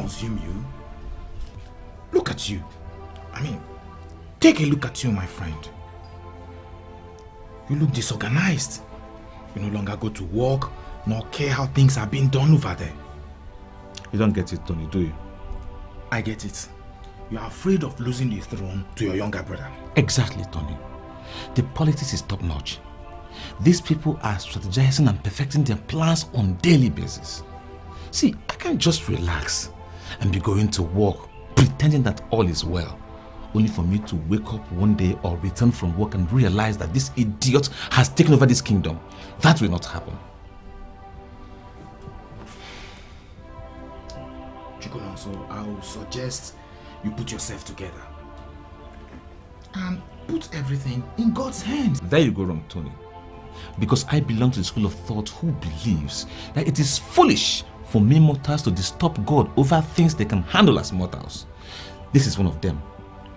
consume you? Look at you. I mean, take a look at you, my friend. You look disorganized. You no longer go to work, nor care how things are being done over there. You don't get it, Tony, do you? I get it. You are afraid of losing the throne to your younger brother. Exactly, Tony. The politics is top-notch. These people are strategizing and perfecting their plans on a daily basis. See, I can't just relax and be going to work pretending that all is well, only for me to wake up one day or return from work and realize that this idiot has taken over this kingdom. That will not happen. Chukwunonso, I would suggest you put yourself together and put everything in God's hands. There you go wrong, Tony. Because I belong to the school of thought who believes that it is foolish for mere mortals to disturb God over things they can handle as mortals. This is one of them,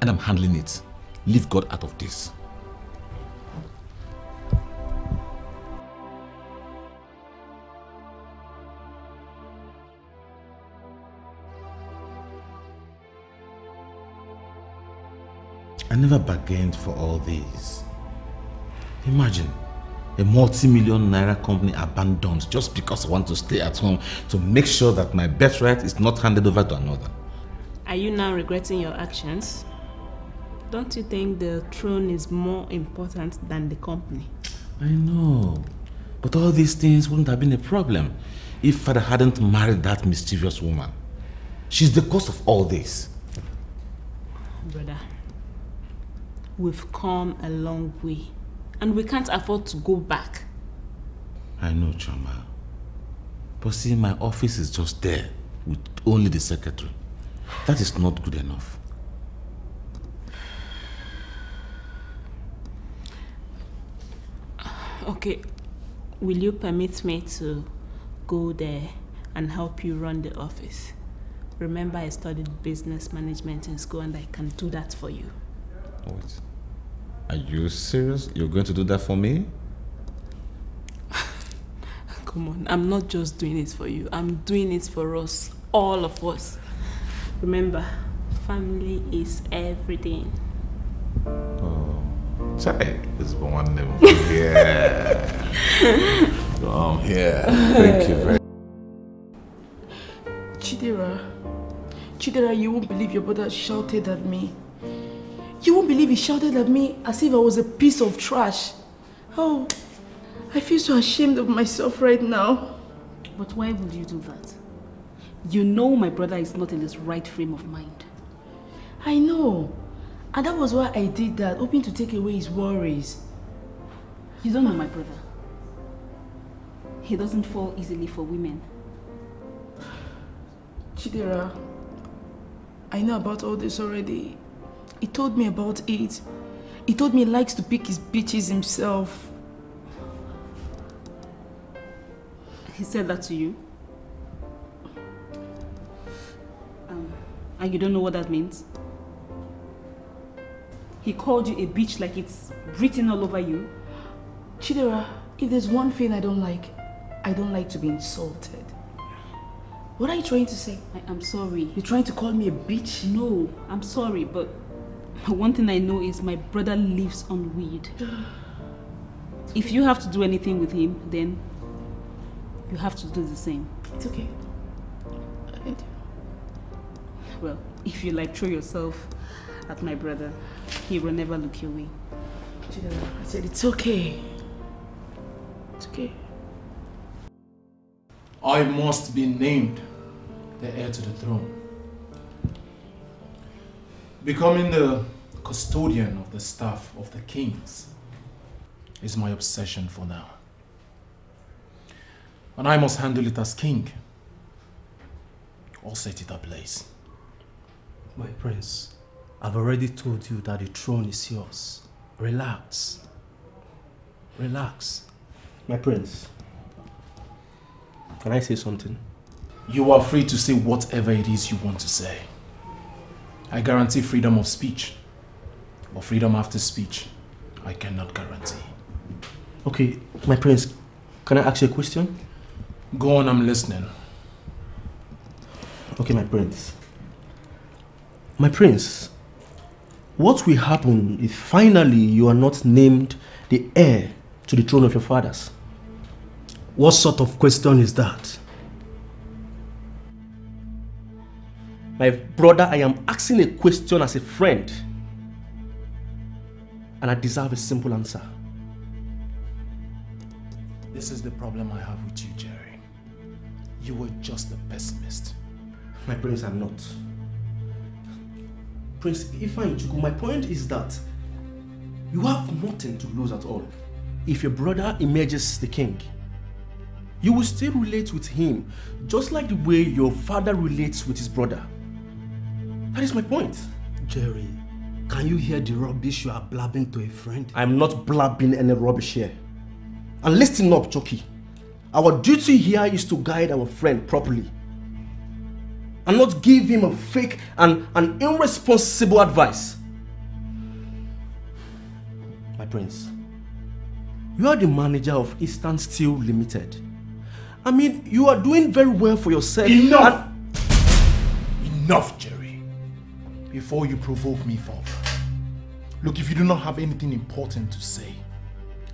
and I'm handling it. Leave God out of this. I never bargained for all these. Imagine a multi-million naira company abandoned just because I want to stay at home to make sure that my birthright is not handed over to another. Are you now regretting your actions? Don't you think the throne is more important than the company? I know, but all these things wouldn't have been a problem if Father hadn't married that mysterious woman. She's the cause of all this. Brother, we've come a long way, and we can't afford to go back. I know, Chama. But see, my office is just there with only the secretary. That is not good enough. Okay, will you permit me to go there and help you run the office? Remember, I studied business management in school, and I can do that for you. Wait. Are you serious? You're going to do that for me? Come on, I'm not just doing it for you. I'm doing it for us, all of us. Remember, family is everything. Oh, sorry, there's one name. Yeah. I'm here. Thank you very much. Chidera, you won't believe your brother shouted at me. You won't believe he shouted at me as if I was a piece of trash. Oh, I feel so ashamed of myself right now. But why would you do that? You know my brother is not in his right frame of mind. I know. And that was why I did that, hoping to take away his worries. You don't know my brother. He doesn't fall easily for women. Chidera, I know about all this already. He told me about it. He told me he likes to pick his bitches himself. He said that to you? And you don't know what that means? He called you a bitch like it's written all over you? Chidera, if there's one thing I don't like to be insulted. What are you trying to say? I'm sorry. You're trying to call me a bitch? No, I'm sorry, but one thing I know is my brother lives on weed. If you have to do anything with him, then you have to do the same. It's okay. Well, if you like, throw yourself at my brother, he will never look your way. I said, it's okay. It's okay. I must be named the heir to the throne. Becoming the custodian of the staff of the kings is my obsession for now. And I must handle it as king or set it ablaze. My prince, I've already told you that the throne is yours. Relax. Relax. My prince, can I say something? You are free to say whatever it is you want to say. I guarantee freedom of speech, but freedom after speech, I cannot guarantee. Okay, my prince, can I ask you a question? Go on, I'm listening. Okay, my prince. My prince, what will happen if finally you are not named the heir to the throne of your fathers? What sort of question is that? My brother, I am asking a question as a friend. And I deserve a simple answer. This is the problem I have with you, Jerry. You were just a pessimist. My prince, I'm not. Prince Ifeanyichukwu, my point is that you have nothing to lose at all. If your brother emerges the king, you will still relate with him, just like the way your father relates with his brother. That is my point. Jerry, can you hear the rubbish you are blabbing to a friend? I'm not blabbing any rubbish here. And listen up, Choki. Our duty here is to guide our friend properly and not give him a fake and an irresponsible advice. My prince, you are the manager of Eastern Steel Limited. I mean, you are doing very well for yourself. Enough! Enough, Jerry. Before you provoke me further. Look, if you do not have anything important to say,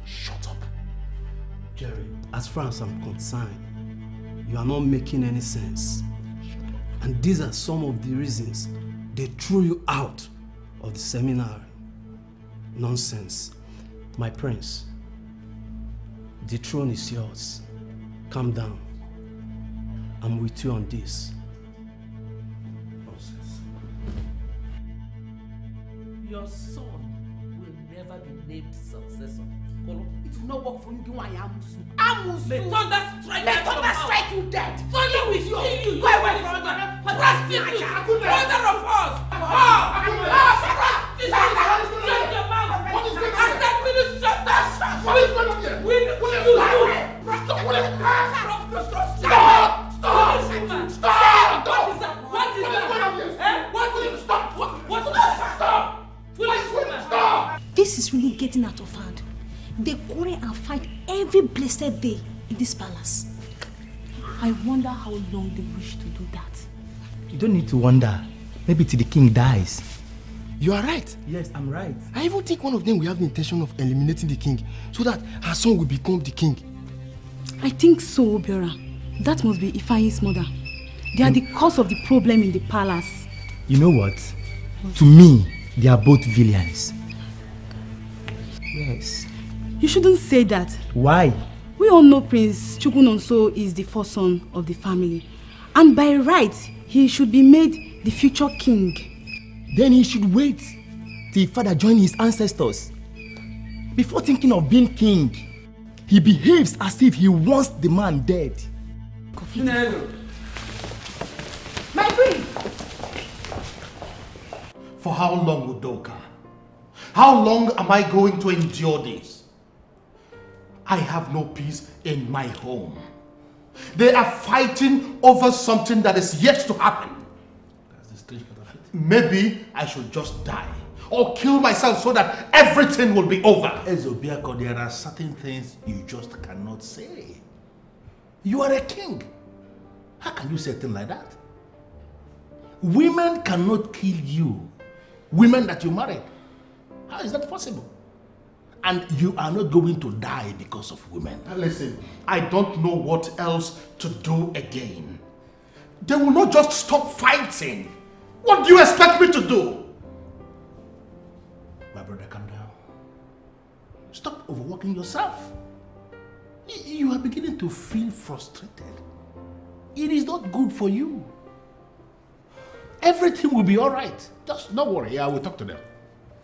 shut up. Jerry, as far as I'm concerned, you are not making any sense. And these are some of the reasons they threw you out of the seminar. Nonsense. My prince, the throne is yours. Calm down. I'm with you on this. Nonsense. Your son will never be named successor. It will not work for you. You are Amusu. Amusu! May thunder strike you! May thunder strike you dead! Thunder with you! Go away from us! Prostitute! Mother of us! Oh! Shut your mouth! I said we will shut that! What is going on here? What is going on here? Stop! Stop! Stop! What is that? What is that? What is that? What is that? Stop! Stop! This is really getting out of hand. They quarrel and fight every blessed day in this palace. I wonder how long they wish to do that. You don't need to wonder. Maybe till the king dies. You are right. Yes, I'm right. I even think one of them will have the intention of eliminating the king so that her son will become the king. I think so, Vera. That must be Ifeanyi's mother. They are the cause of the problem in the palace. You know what? What? To me, they are both villains. Yes. You shouldn't say that. Why? We all know Prince Chukwunonso is the first son of the family. And by right, he should be made the future king. Then he should wait till father joins his ancestors. Before thinking of being king, he behaves as if he wants the man dead. No. My queen! For how long, Udoka? How long am I going to endure this? I have no peace in my home. They are fighting over something that is yet to happen. That's the stage part of it. Maybe I should just die or kill myself so that everything will be over. Ezeobia, there are certain things you just cannot say. You are a king. How can you say a thing like that? Women cannot kill you. Women that you married. How is that possible? And you are not going to die because of women. Listen, I don't know what else to do again. They will not just stop fighting. What do you expect me to do? My brother, calm down. Stop overworking yourself. You are beginning to feel frustrated. It is not good for you. Everything will be all right. Just don't worry, I will talk to them.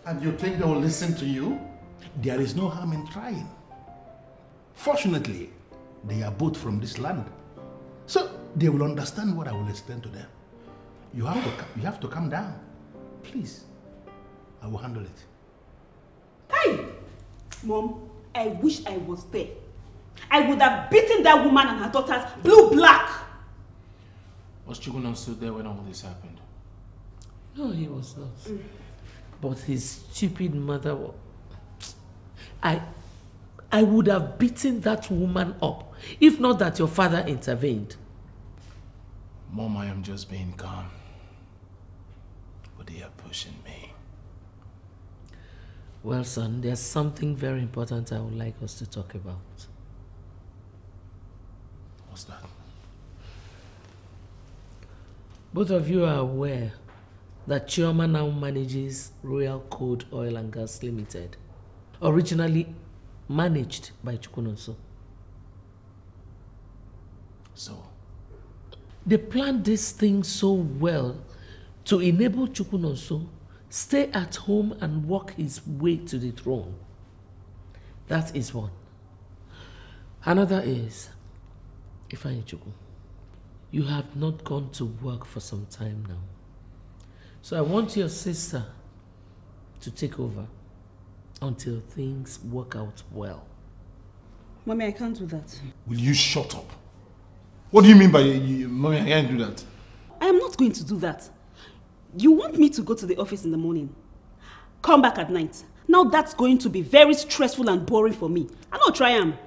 And you think they will listen to you? There is no harm in trying. Fortunately, they are both from this land. So they will understand what I will explain to them. You have to calm down. Please. I will handle it. Hey! Mom, I wish I was there. I would have beaten that woman and her daughters blue-black. Was Chukwunonso there when all this happened? No, he was not. Mm. But his stupid mother was... I would have beaten that woman up, if not that your father intervened. Mom, I am just being calm. But they are pushing me. Well, son, there's something very important I would like us to talk about. What's that? Both of you are aware that Chama now manages Royal Code Oil and Gas Limited, originally managed by Chukwunonso. So? They planned this thing so well to enable Chukwunonso stay at home and work his way to the throne. That is one. Another is, Ifeanyichukwu, you have not gone to work for some time now. So I want your sister to take over until things work out well. Mommy, I can't do that. Will you shut up? What do you mean by, Mommy, I can't do that? I am not going to do that. You want me to go to the office in the morning, come back at night. Now that's going to be very stressful and boring for me. I know try am.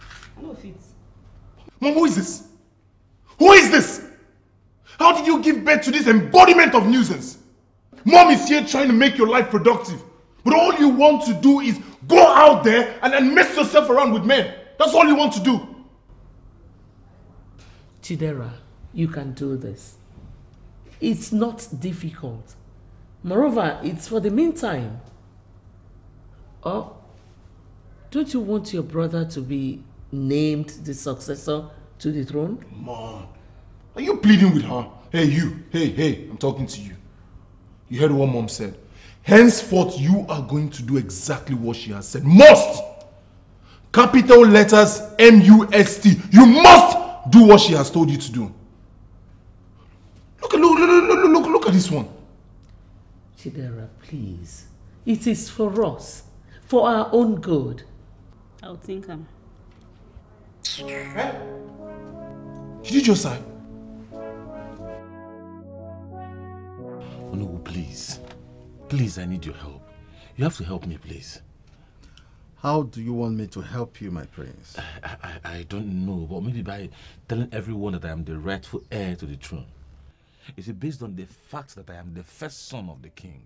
I know fit. Mom, who is this? Who is this? How did you give birth to this embodiment of nuisance? Mom is here trying to make your life productive, but all you want to do is go out there and mess yourself around with men. That's all you want to do. Chidera, you can do this. It's not difficult. Moreover, it's for the meantime. Oh, don't you want your brother to be named the successor to the throne? Mom, are you pleading with her? Hey, you. Hey, I'm talking to you. You heard what Mom said. Henceforth, you are going to do exactly what she has said. Must! Capital letters M-U-S-T. You must do what she has told you to do. Look at this one. Chidera, please. It is for us. For our own good. I'll think I'm... Huh? Did you just sigh? Oh, no, please. Please, I need your help. You have to help me, please. How do you want me to help you, my prince? I don't know, but maybe by telling everyone that I am the rightful heir to the throne. Is it based on the fact that I am the first son of the king?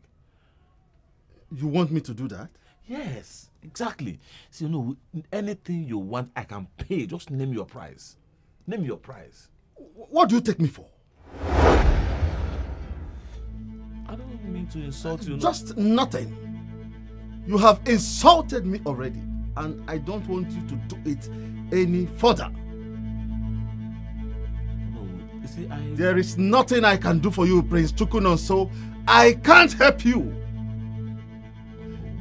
You want me to do that? Yes, exactly. See, you know, anything you want, I can pay. Just name your price. Name your price. What do you take me for? I don't mean to insult you. Just nothing. You have insulted me already, and I don't want you to do it any further. See, there is nothing I can do for you, Prince Chukwunonso. I can't help you.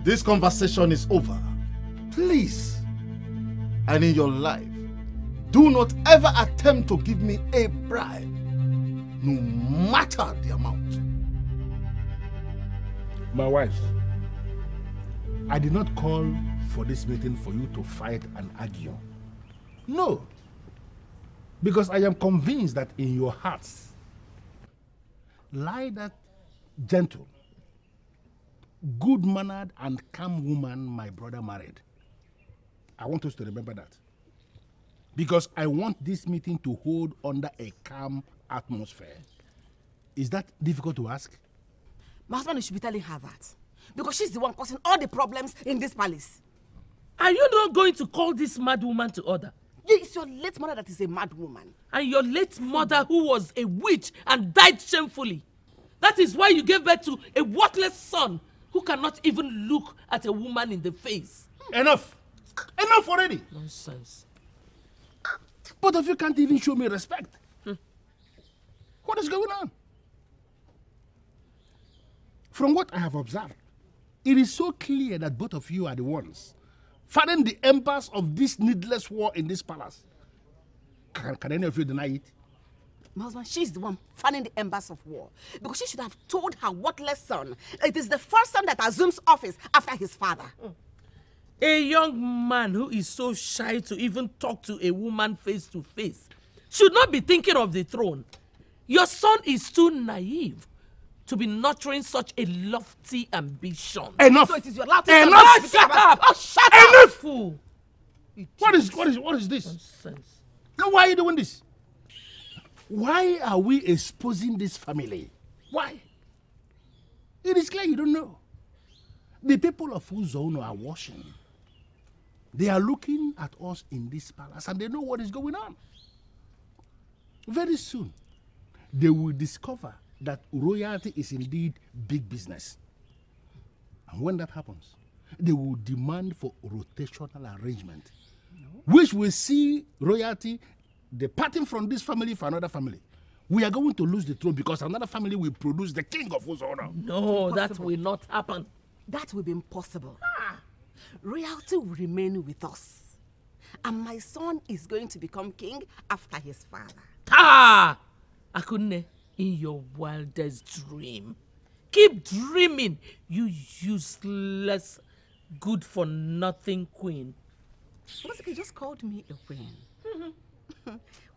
This conversation is over. Please, and in your life, do not ever attempt to give me a bribe, no matter the amount. My wife, I did not call for this meeting for you to fight and argue. No. Because I am convinced that in your hearts lie that gentle, good-mannered and calm woman my brother married. I want us to remember that. Because I want this meeting to hold under a calm atmosphere. Is that difficult to ask? My husband should be telling her that. Because she's the one causing all the problems in this palace. Are you not going to call this mad woman to order? It's your late mother that is a mad woman. And your late mother who was a witch and died shamefully. That is why you gave birth to a worthless son who cannot even look at a woman in the face. Enough! Enough already! Nonsense. Both of you can't even show me respect. What is going on? From what I have observed, it is so clear that both of you are the ones fighting the embers of this needless war in this palace. Can any of you deny it? My husband, she's the one fanning the embers of war. Because she should have told her worthless son. It is the first son that assumes office after his father. A young man who is so shy to even talk to a woman face to face should not be thinking of the throne. Your son is too naive to be nurturing such a lofty ambition. Enough! So it is your enough! Oh, shut up! Oh, shut enough. Up! Fool! What is this? Nonsense. Now, why are you doing this? Why are we exposing this family? Why? It is clear you don't know. The people of Uzono are watching. They are looking at us in this palace and they know what is going on. Very soon, they will discover that royalty is indeed big business. And when that happens, they will demand for rotational arrangement, which will see royalty departing from this family for another family. We are going to lose the throne because another family will produce the king of Ozono. No, that will not happen. That will be impossible. Ah. Royalty will remain with us. And my son is going to become king after his father. Ah! Akunne, in your wildest dream. Keep dreaming, you useless, good-for-nothing queen. Ngozika just called me a queen.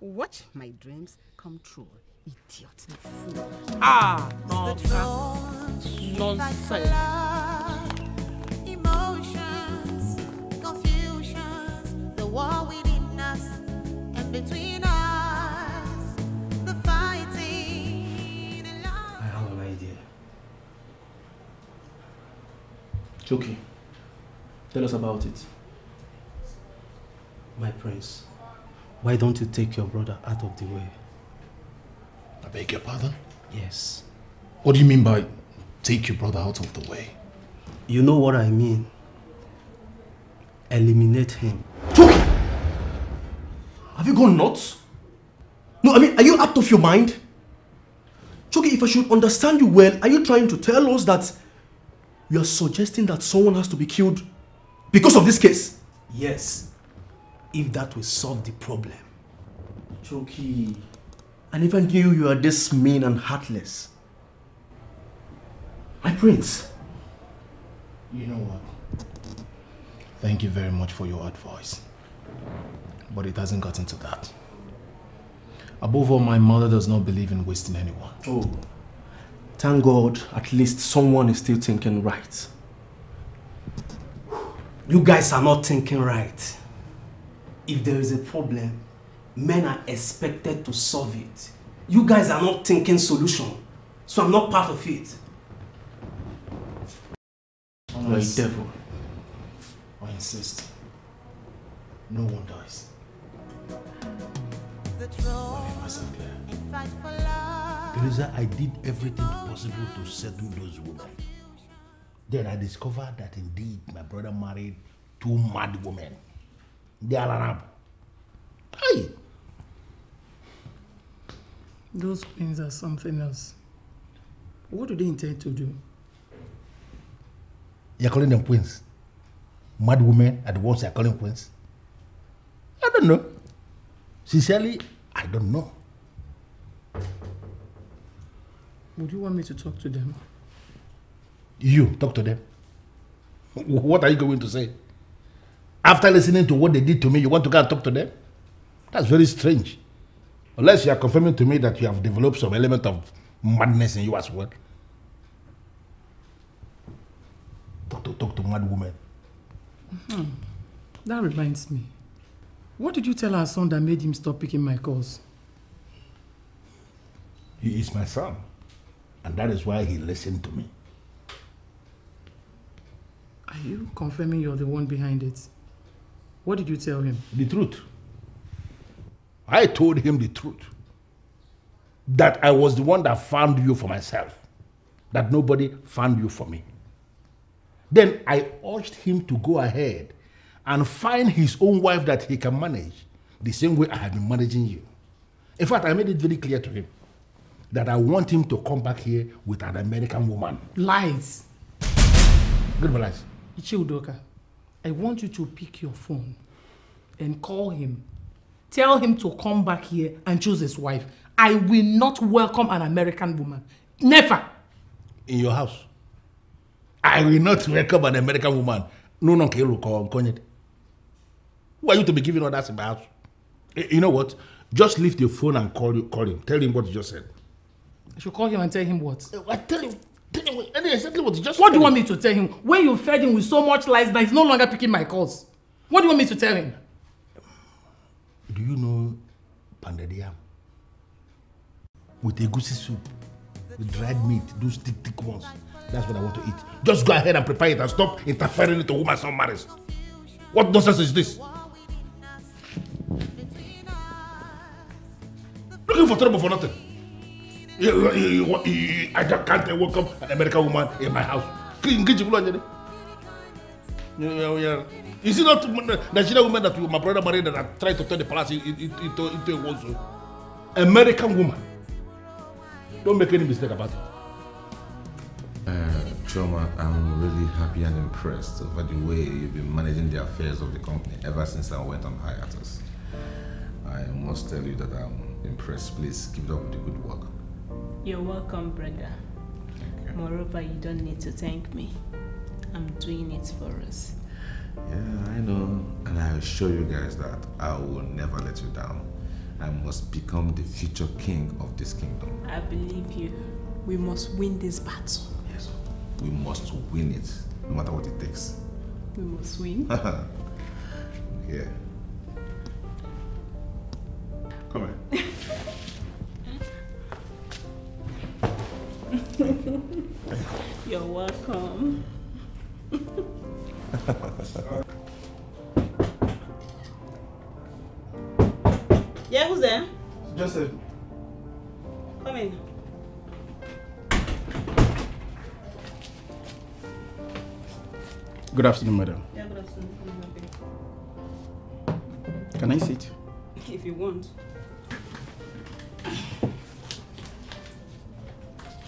Watch my dreams come true, idiot. Ah! Nonsense. Emotions, confusions, the war within us and between us. Choki, tell us about it. My prince, why don't you take your brother out of the way? I beg your pardon? Yes. What do you mean by take your brother out of the way? You know what I mean. Eliminate him. Choki! Have you gone nuts? No, I mean, are you out of your mind? Choki, if I should understand you well, are you trying to tell us that you are suggesting that someone has to be killed because of this case? Yes. If that will solve the problem. Choki, I never knew you are this mean and heartless. My prince. You know what? Thank you very much for your advice. But it hasn't gotten to that. Above all, my mother does not believe in wasting anyone. Oh. Thank God, at least someone is still thinking right. You guys are not thinking right. If there is a problem, men are expected to solve it. You guys are not thinking solution, so I'm not part of it. You're a devil. I insist. No one dies. I did everything possible to settle those women. Then I discovered that indeed my brother married two mad women. They are Arab. Hey! Those queens are something else. What do they intend to do? You're calling them queens? Mad women are the ones you're calling queens? I don't know. Sincerely, I don't know. Would you want me to talk to them? You talk to them? What are you going to say? After listening to what they did to me, you want to go and talk to them? That's very strange. Unless you are confirming to me that you have developed some element of madness in you as well. Talk to mad women. Mm-hmm. That reminds me. What did you tell our son that made him stop picking my calls? He is my son. And that is why he listened to me. Are you confirming you're the one behind it? What did you tell him? The truth. I told him the truth. That I was the one that found you for myself. That nobody found you for me. Then I urged him to go ahead and find his own wife that he can manage the same way I had been managing you. In fact, I made it very clear to him that I want him to come back here with an American woman. Lies. Good for lies. Ichi Udoka, I want you to pick your phone and call him. Tell him to come back here and choose his wife. I will not welcome an American woman. Never. In your house. I will not welcome an American woman. No, no, who are you to be giving orders in my house? You know what? Just leave the phone and call him. Tell him what you just said. I should call him and tell him what? I tell him exactly what he just said. What do you want me to tell him? When you fed him with so much lies that he's no longer picking my calls. What do you want me to tell him? Do you know Pandediam? with egusi soup, with dried meat, those thick ones. That's what I want to eat. Just go ahead and prepare it and stop interfering with a woman's own marriage. What nonsense is this? Looking for trouble for nothing. I can't welcome an American woman in my house. Is it not Nigerian women that my brother married and I tried to turn the palace into a war zone? American woman. Don't make any mistake about it. Choma, I'm really happy and impressed over the way you've been managing the affairs of the company ever since I went on hiatus. I must tell you that I'm impressed. Please keep it up with the good work. You're welcome, brother. Thank you. Moreover, you don't need to thank me. I'm doing it for us. Yeah, I know. And I assure you guys that I will never let you down. I must become the future king of this kingdom. I believe you. We must win this battle. Yes, we must win it, no matter what it takes. We must win. Yeah. Come here. You're welcome. Yeah, who's there? Joseph. Come in. Good afternoon, madam. Yeah, good afternoon. Can I sit? If you want.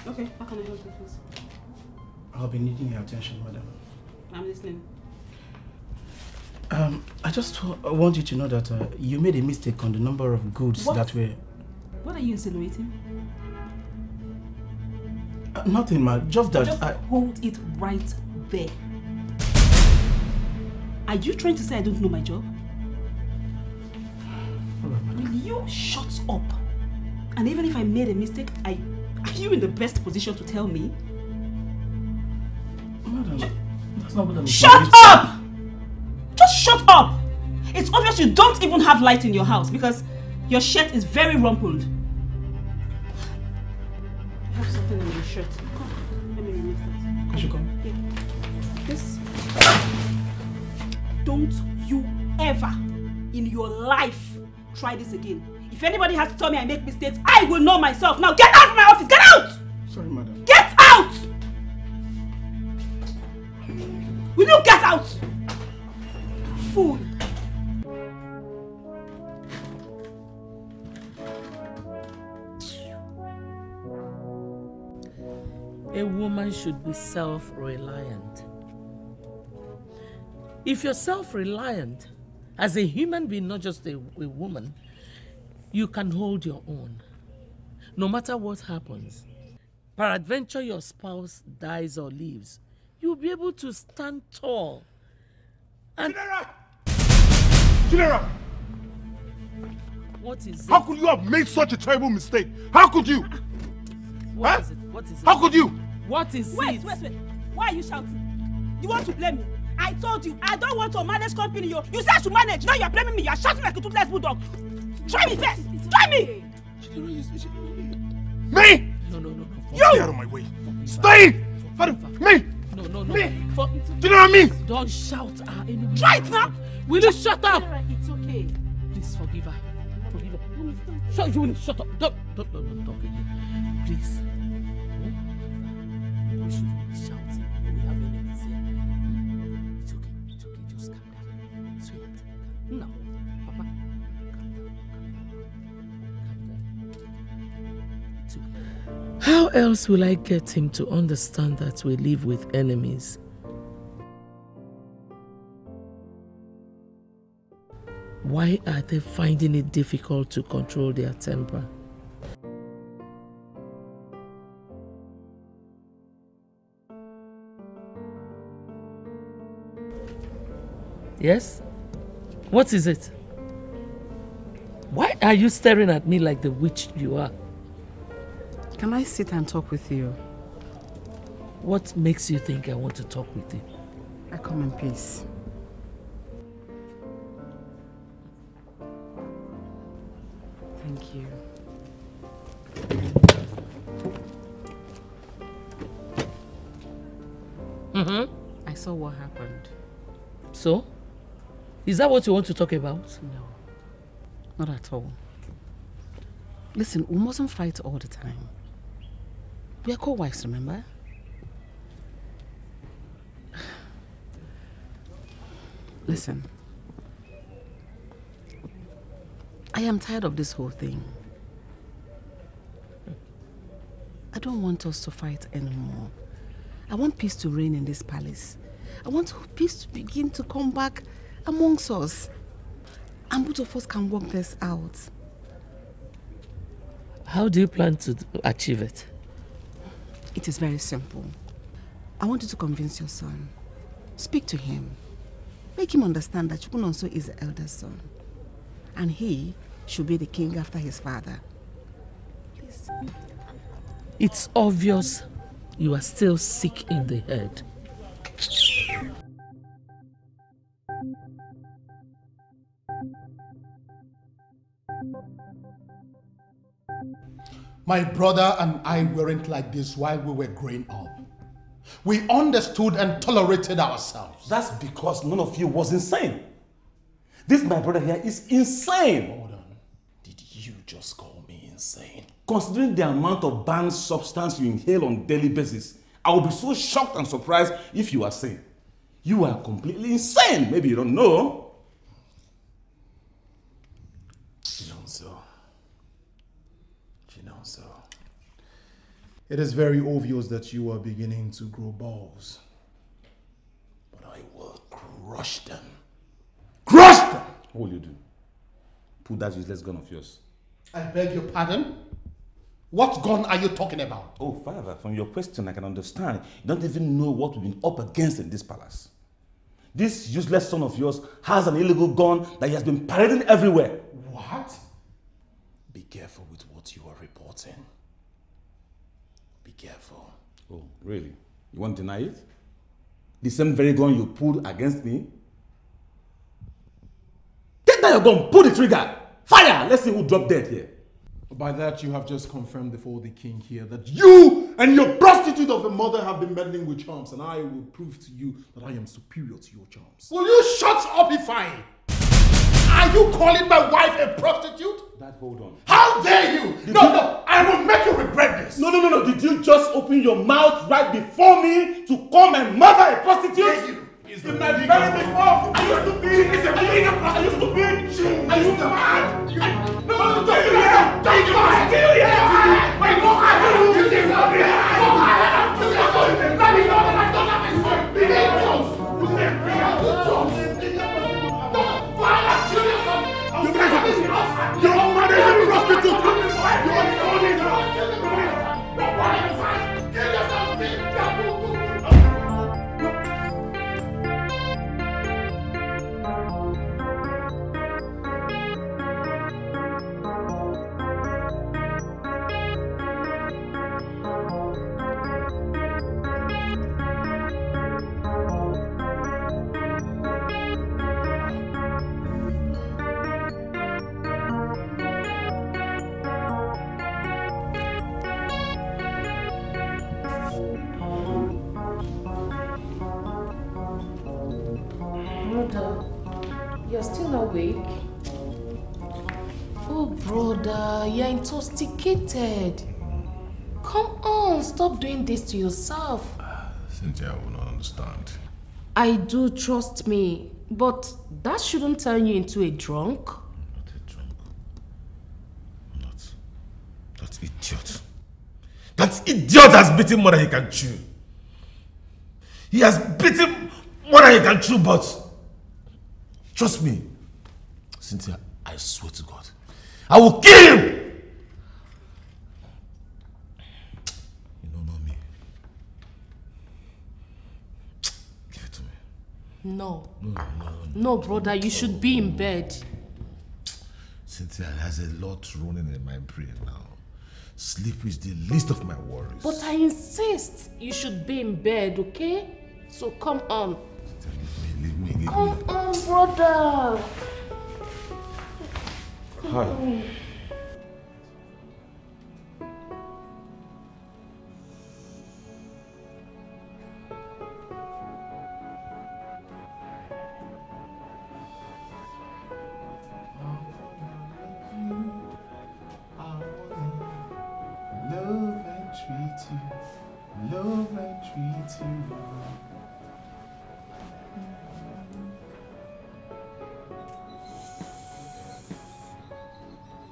Okay, how can I help you, please? I'll be needing your attention, madam. I'm listening. I just want you to know that you made a mistake on the number of goods that were... What are you insinuating? Nothing, ma'am. Just that I... hold it right there. Are you trying to say I don't know my job? Will you shut up? And even if I made a mistake, are you in the best position to tell me? Madam, that's not what I'm... Shut up! Just shut up! It's obvious you don't even have light in your house because your shirt is very rumpled. I have something in your shirt. Come, let me remove that. Could you come? Yeah. This. Don't you ever in your life try this again. If anybody has to tell me I make mistakes, I will know myself. Now get out of my office! Get out! Sorry, madam. Get out! Will you get out? Fool. A woman should be self-reliant. If you're self-reliant, as a human being, not just a woman, you can hold your own, no matter what happens. Peradventure your spouse dies or leaves, you'll be able to stand tall and... Chidera! Chidera! What is it? How could you have made such a terrible mistake? How could you? What is it? What is it? How could you? What is it? Wait. Why are you shouting? You want to blame me? I told you, I don't want to manage company. You said I should manage. Now you're blaming me. You're shouting like a toothless bulldog. Try me first. Try me. Me? No. You! Get out of my way. Stay! Me! No. Do you know what I mean? Don't shout at anyone. Try it now! Will you shut up? It's okay. Please forgive her. Forgive her. You will shut up. Don't talk again. Please. We shouldn't be shouting. We have enemies here. It's okay. Just calm down. Sweet. No. Papa. Calm down. It's okay. How else will I get him to understand that we live with enemies? Why are they finding it difficult to control their temper? Yes? What is it? Why are you staring at me like the witch you are? Can I sit and talk with you? What makes you think I want to talk with you? I come in peace. Thank you. I saw what happened. So? Is that what you want to talk about? No. Not at all. Listen, we mustn't fight all the time. We are co-wives, remember? Listen. I am tired of this whole thing. I don't want us to fight anymore. I want peace to reign in this palace. I want peace to begin to come back amongst us. And both of us can work this out. How do you plan to achieve it? It is very simple. I want you to convince your son. Speak to him. Make him understand that Chukwunonso is the eldest son. And he should be the king after his father. Please. It's obvious you are still sick in the head. My brother and I weren't like this while we were growing up. We understood and tolerated ourselves. That's because none of you was insane. This my brother here is insane. Hold on. Did you just call me insane? Considering the amount of banned substance you inhale on a daily basis, I will be so shocked and surprised if you are sane. You are completely insane. Maybe you don't know. Chinonso. It is very obvious that you are beginning to grow balls. But I will crush them. Crush them! What will you do? Pull that useless gun of yours. I beg your pardon? What gun are you talking about? Oh, Father, from your question, I can understand. You don't even know what we've been up against in this palace. This useless son of yours has an illegal gun that he has been parading everywhere. What? Be careful with what you are reporting. Be careful. Oh, really? You won't deny it? The same very gun you pulled against me? Take that gun, pull the trigger! Fire! Let's see who dropped dead here. By that, you have just confirmed before the king here that you and your prostitute of a mother have been meddling with charms, and I will prove to you that I am superior to your charms. Will you shut up, Ifeanyi? Are you calling my wife a prostitute? That, hold on. How dare you? No, I will make you regret this. No. Did you just open your mouth right before me to come and murder a prostitute? Thank you. In my very before, I used to be mad. No, you're still awake? Oh, brother, you're intoxicated. Come on, stop doing this to yourself. Cynthia, I will not understand. I do, trust me, but that shouldn't turn you into a drunk. I'm not a drunk. I'm not. That idiot. That idiot has beaten more than he can chew. He has beaten more than he can chew, but... trust me, Cynthia, I swear to God, I will kill him! You don't know me. Give it to me. No, brother, you should be in bed. Cynthia, there's a lot running in my brain now. Sleep is the least of my worries. But I insist you should be in bed, okay? So come on. Come on, brother. Hi. love like treating love.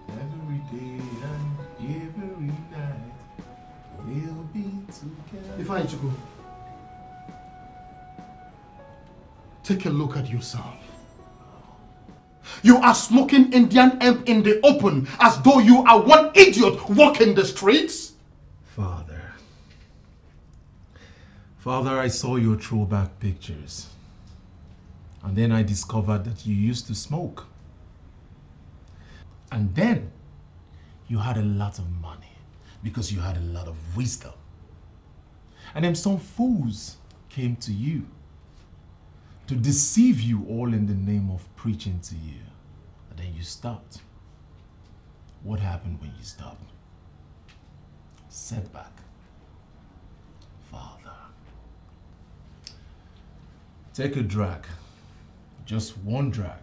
Every day and every night we'll be together. Ifeanyichukwu, take a look at yourself. You are smoking Indian hemp in the open as though you are one idiot walking the streets. Father, I saw your throwback pictures, and then I discovered that you used to smoke, and then you had a lot of money because you had a lot of wisdom, and then some fools came to you to deceive you all in the name of preaching to you, and then you stopped. What happened when you stopped? Setback. Father, take a drag, just one drag,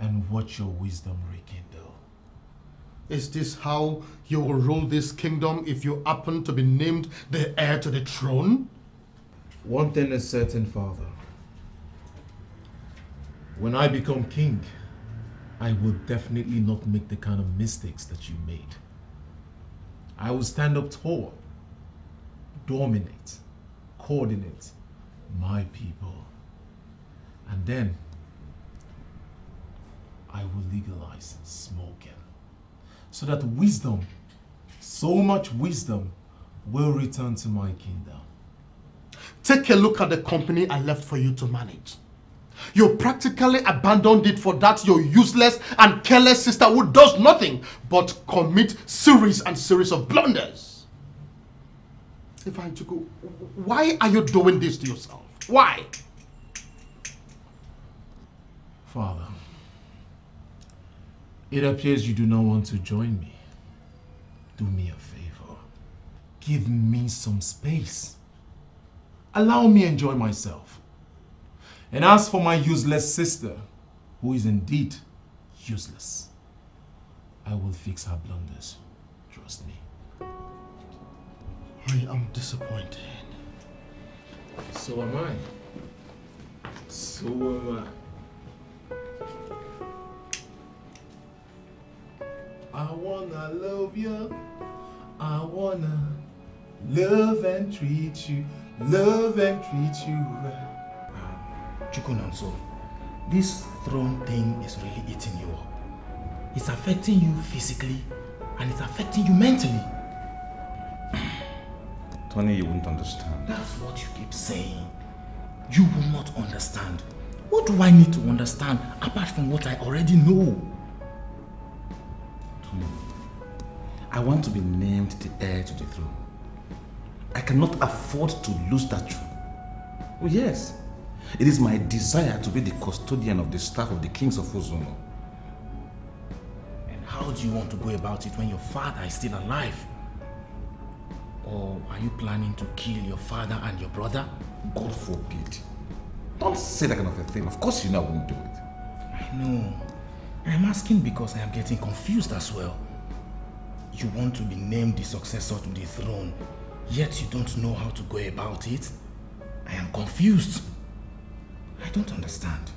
and watch your wisdom rekindle. Is this how you will rule this kingdom if you happen to be named the heir to the throne? One thing is certain, Father. When I become king, I will definitely not make the kind of mistakes that you made. I will stand up tall, dominate, coordinate my people, and then I will legalize smoking so that wisdom, so much wisdom, will return to my kingdom. Take a look at the company I left for you to manage. You practically abandoned it for that your useless and careless sister who does nothing but commit series and series of blunders. Ifeanyichukwu, why are you doing this to yourself? Why? Father, it appears you do not want to join me. Do me a favor. Give me some space. Allow me to enjoy myself. And as for my useless sister, who is indeed useless, I will fix her blunders. Trust me. I am disappointed. So am I. So am I. I wanna love you. I wanna love and treat you. Love and treat you right. Chukwunonso, this throne thing is really eating you up. It's affecting you physically and it's affecting you mentally. Tony, you won't understand. That's what you keep saying. You will not understand. What do I need to understand apart from what I already know? Tony, I want to be named the heir to the throne. I cannot afford to lose that throne. Oh yes, it is my desire to be the custodian of the staff of the kings of Ozono. And how do you want to go about it when your father is still alive? Or are you planning to kill your father and your brother? God forbid. Don't say that kind of a thing. Of course you know I won't do it. I know. I'm asking because I am getting confused as well. You want to be named the successor to the throne, yet you don't know how to go about it? I am confused. I don't understand.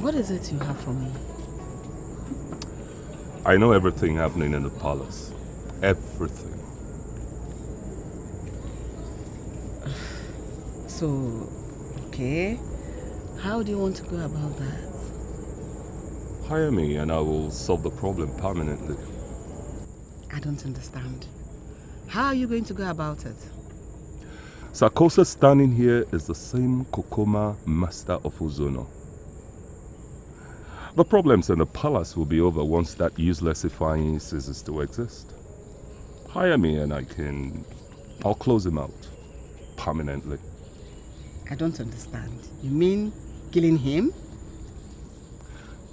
What is it you have for me? I know everything happening in the palace. Everything. So, okay. How do you want to go about that? Hire me and I will solve the problem permanently. I don't understand. How are you going to go about it? Sakosa standing here is the same Kokoma master of Uzuno. The problems in the palace will be over once that useless Ifeanyi ceases to exist. Hire me and I'll close him out. Permanently. I don't understand. You mean killing him?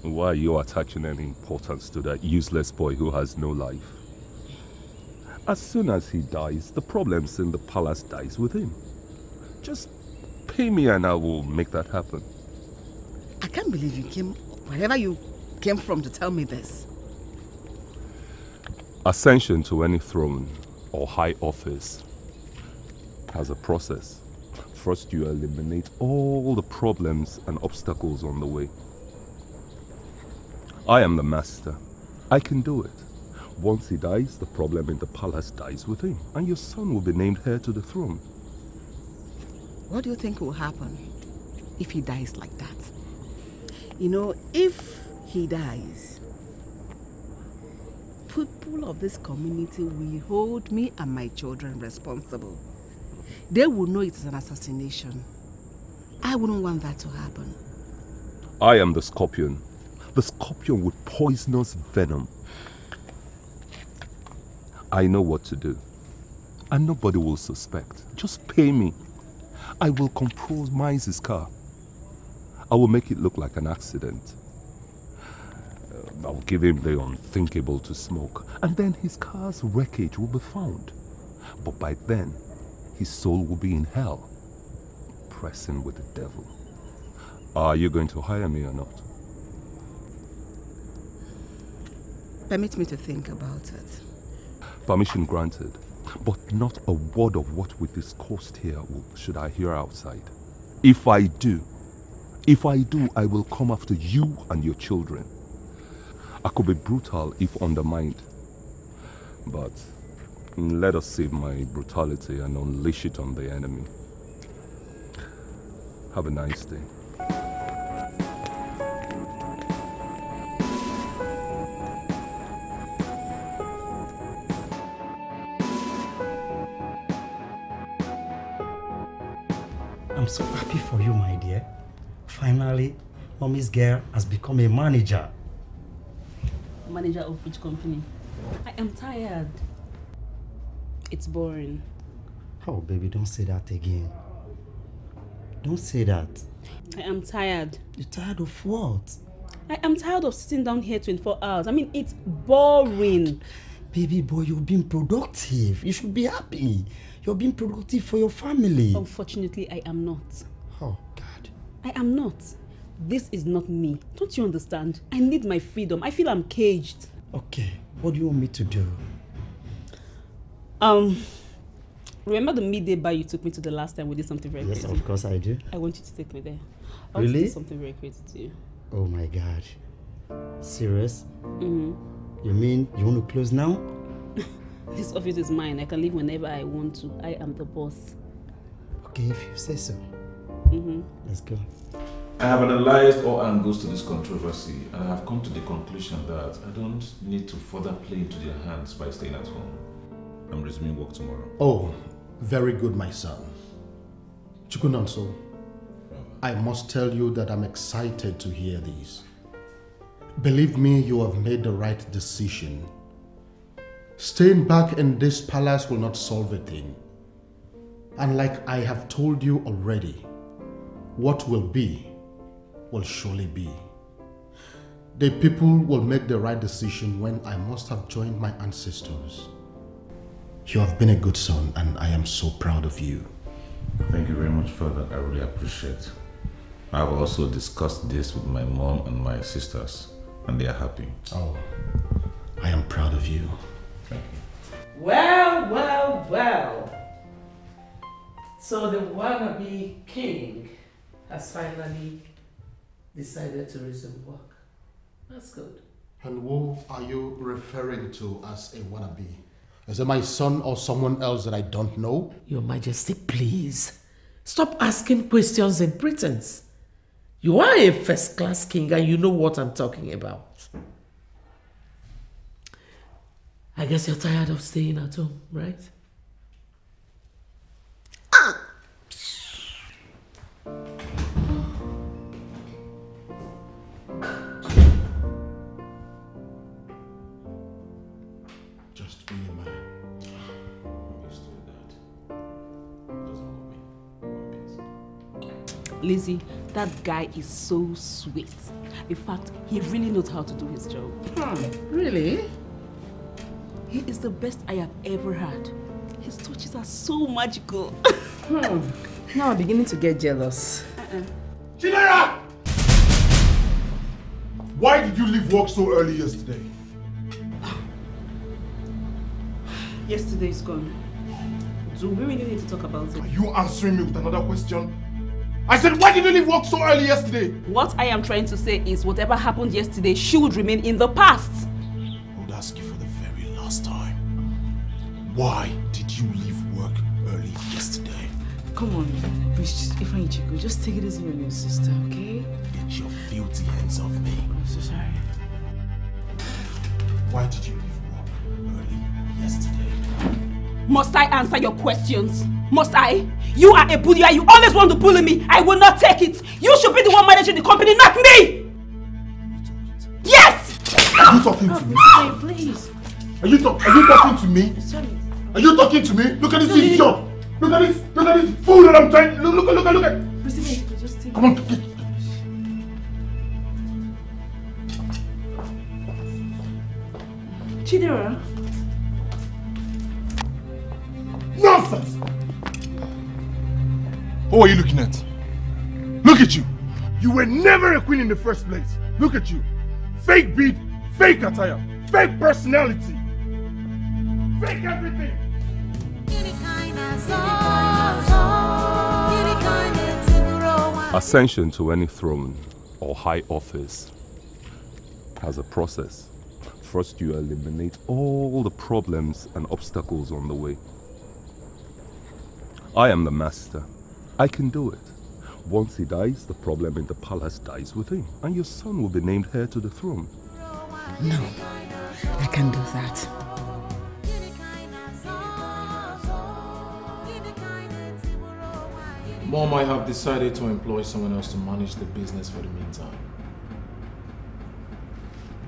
Why are you attaching any importance to that useless boy who has no life? As soon as he dies, the problems in the palace dies with him. Just pay me and I will make that happen. I can't believe you came. Whenever you came from to tell me this? Ascension to any throne or high office has a process. First, you eliminate all the problems and obstacles on the way. I am the master. I can do it. Once he dies, the problem in the palace dies with him, and your son will be named heir to the throne. What do you think will happen if he dies like that? You know, if he dies, people of this community will hold me and my children responsible. They will know it is an assassination. I wouldn't want that to happen. I am the scorpion. The scorpion with poisonous venom. I know what to do, and nobody will suspect. Just pay me. I will compromise his car. I will make it look like an accident. I will give him the unthinkable to smoke, and then his car's wreckage will be found. But by then, his soul will be in hell, pressing with the devil. Are you going to hire me or not? Permit me to think about it. Permission granted. But not a word of what with this coast here should I hear outside. If I do, I will come after you and your children. I could be brutal if undermined. But let us save my brutality and unleash it on the enemy. Have a nice day. I'm so happy for you, my dear. Finally, mommy's girl has become a manager. Manager of which company? I am tired. It's boring. Oh, baby, don't say that again. Don't say that. I am tired. You're tired of what? I am tired of sitting down here 24 hours. I mean, it's boring. Baby boy, you've been productive. You should be happy. You're being productive for your family. Unfortunately, I am not. Oh, God. I am not. This is not me. Don't you understand? I need my freedom. I feel I'm caged. Okay. What do you want me to do? Remember the midday bar you took me to the last time we did something very crazy? Yes, of course I do. I want you to take me there. I want to do something very crazy to you. Oh, my God. Serious? Mm-hmm. You mean you want to close now? This office is mine. I can leave whenever I want to. I am the boss. Okay, if you say so. Mm-hmm. Let's go. I have analyzed all angles to this controversy, and I have come to the conclusion that I don't need to further play into their hands by staying at home. I'm resuming work tomorrow. Oh, very good, my son. Chukwunonso, I must tell you that I'm excited to hear these. Believe me, you have made the right decision. Staying back in this palace will not solve a thing. And like I have told you already, what will be, will surely be. The people will make the right decision when I must have joined my ancestors. You have been a good son, and I am so proud of you. Thank you very much, Father. I really appreciate. I have also discussed this with my mom and my sisters, and they are happy. Oh, I am proud of you. Well, well, well. So the wannabe king has finally decided to resume work. That's good. And who are you referring to as a wannabe? Is it my son or someone else that I don't know? Your Majesty, please. Stop asking questions and pretense. You are a first-class king and you know what I'm talking about. I guess you're tired of staying at home, right? Just be a man. Used to that. Doesn't love me. Lizzie, that guy is so sweet. In fact, he really knows how to do his job. Really? He is the best I have ever had. His touches are so magical. Now I'm beginning to get jealous. Chidera! Why did you leave work so early yesterday? Yesterday is gone. Do we really need to talk about it? Are you answering me with another question? I said, why did you leave work so early yesterday? What I am trying to say is whatever happened yesterday should remain in the past. I would ask you for the very last time. Why did you leave work early yesterday? Come on, please, Ifeanyichukwu, just take it easy on your sister, okay? Get your filthy hands off me. I'm so sorry. Why did you leave work early yesterday? Must I answer your questions? Must I? You are a bullier. You always want to bully me. I will not take it. You should be the one managing the company, not me! Yes! Are you talking to me? Please. Are you talking to me? Sorry. Are you talking to me? Look at this idiot. Look at this fool that I'm trying. Look at. Just come on, get. Chidera. Nonsense! Who are you looking at? Look at you! You were never a queen in the first place. Look at you. Fake beard, fake attire, fake personality, fake everything. Ascension to any throne or high office has a process. First, you eliminate all the problems and obstacles on the way. I am the master. I can do it. Once he dies, the problem in the palace dies with him, and your son will be named heir to the throne. No, I can't do that. Mom, I have decided to employ someone else to manage the business for the meantime.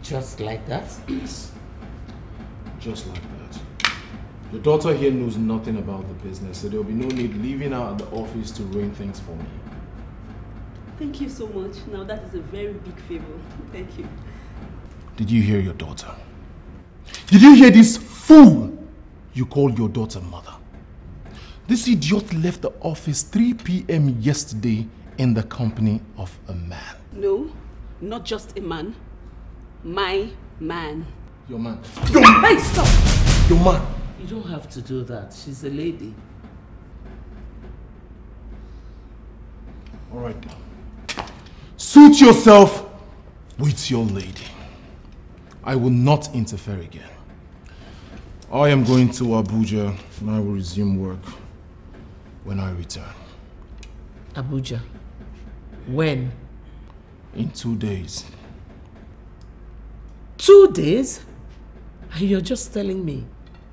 Just like that? Yes. Just like that. Your daughter here knows nothing about the business, so there will be no need leaving her at the office to ruin things for me. Thank you so much. Now that is a very big favor. Thank you. Did you hear your daughter? Did you hear this fool you called your daughter mother? This idiot left the office 3 p.m. yesterday in the company of a man. No, not just a man. My man. Your man. Your man! Hey, stop! Your man. You don't have to do that. She's a lady. All right now. Suit yourself with your lady. I will not interfere again. I am going to Abuja and I will resume work when I return. Abuja? When? In 2 days. 2 days? You're just telling me.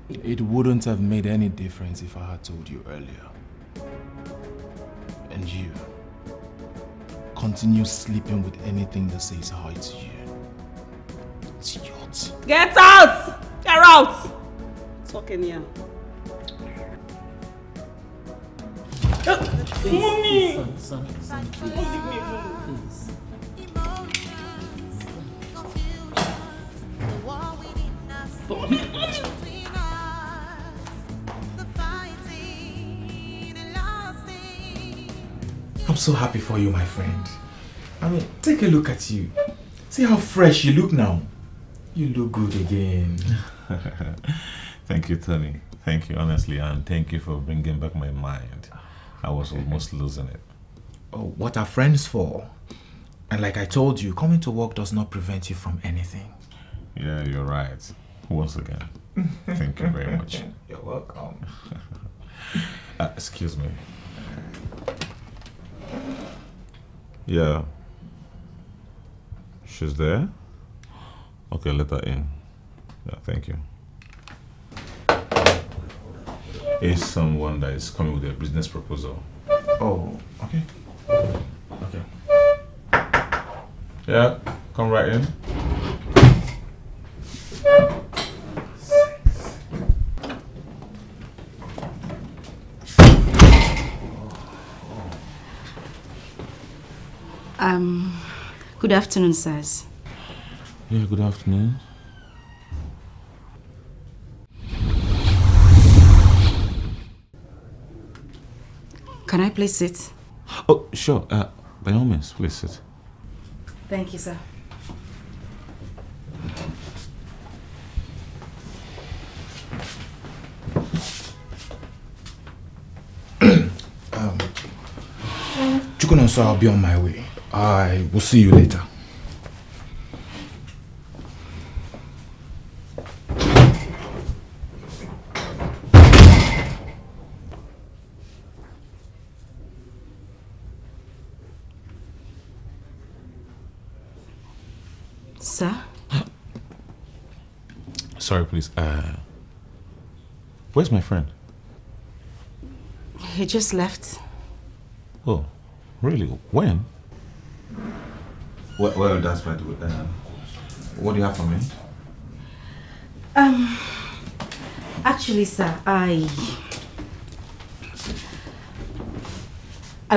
It wouldn't have made any difference if I had told you earlier. And you continue sleeping with anything that says hi to you. It's yours. Get out! Get out! Talking here. Mommy! Son. Please. Leave me alone. Please. But I'm so happy for you, my friend. I mean, take a look at you. See how fresh you look now. You look good again. Thank you, Tony. Thank you, honestly, and thank you for bringing back my mind. I was almost losing it. Oh, what are friends for? And like I told you, coming to work does not prevent you from anything. Yeah, you're right. Once again, thank you very much. You're welcome. Excuse me. Yeah. She's there? Okay, let her in. Yeah, thank you. It's someone that is coming with a business proposal. Oh, okay. Okay. Yeah, come right in. Good afternoon, sirs. Yeah, good afternoon. Can I please sit? Oh, sure. By all means, please sit. Thank you, sir. Chukwunonso, I'll be on my way. I will see you later. Sir? Sorry, please. Where's my friend? He just left. Oh, really? When? Well, that's right. What do you have for me? Actually, sir, I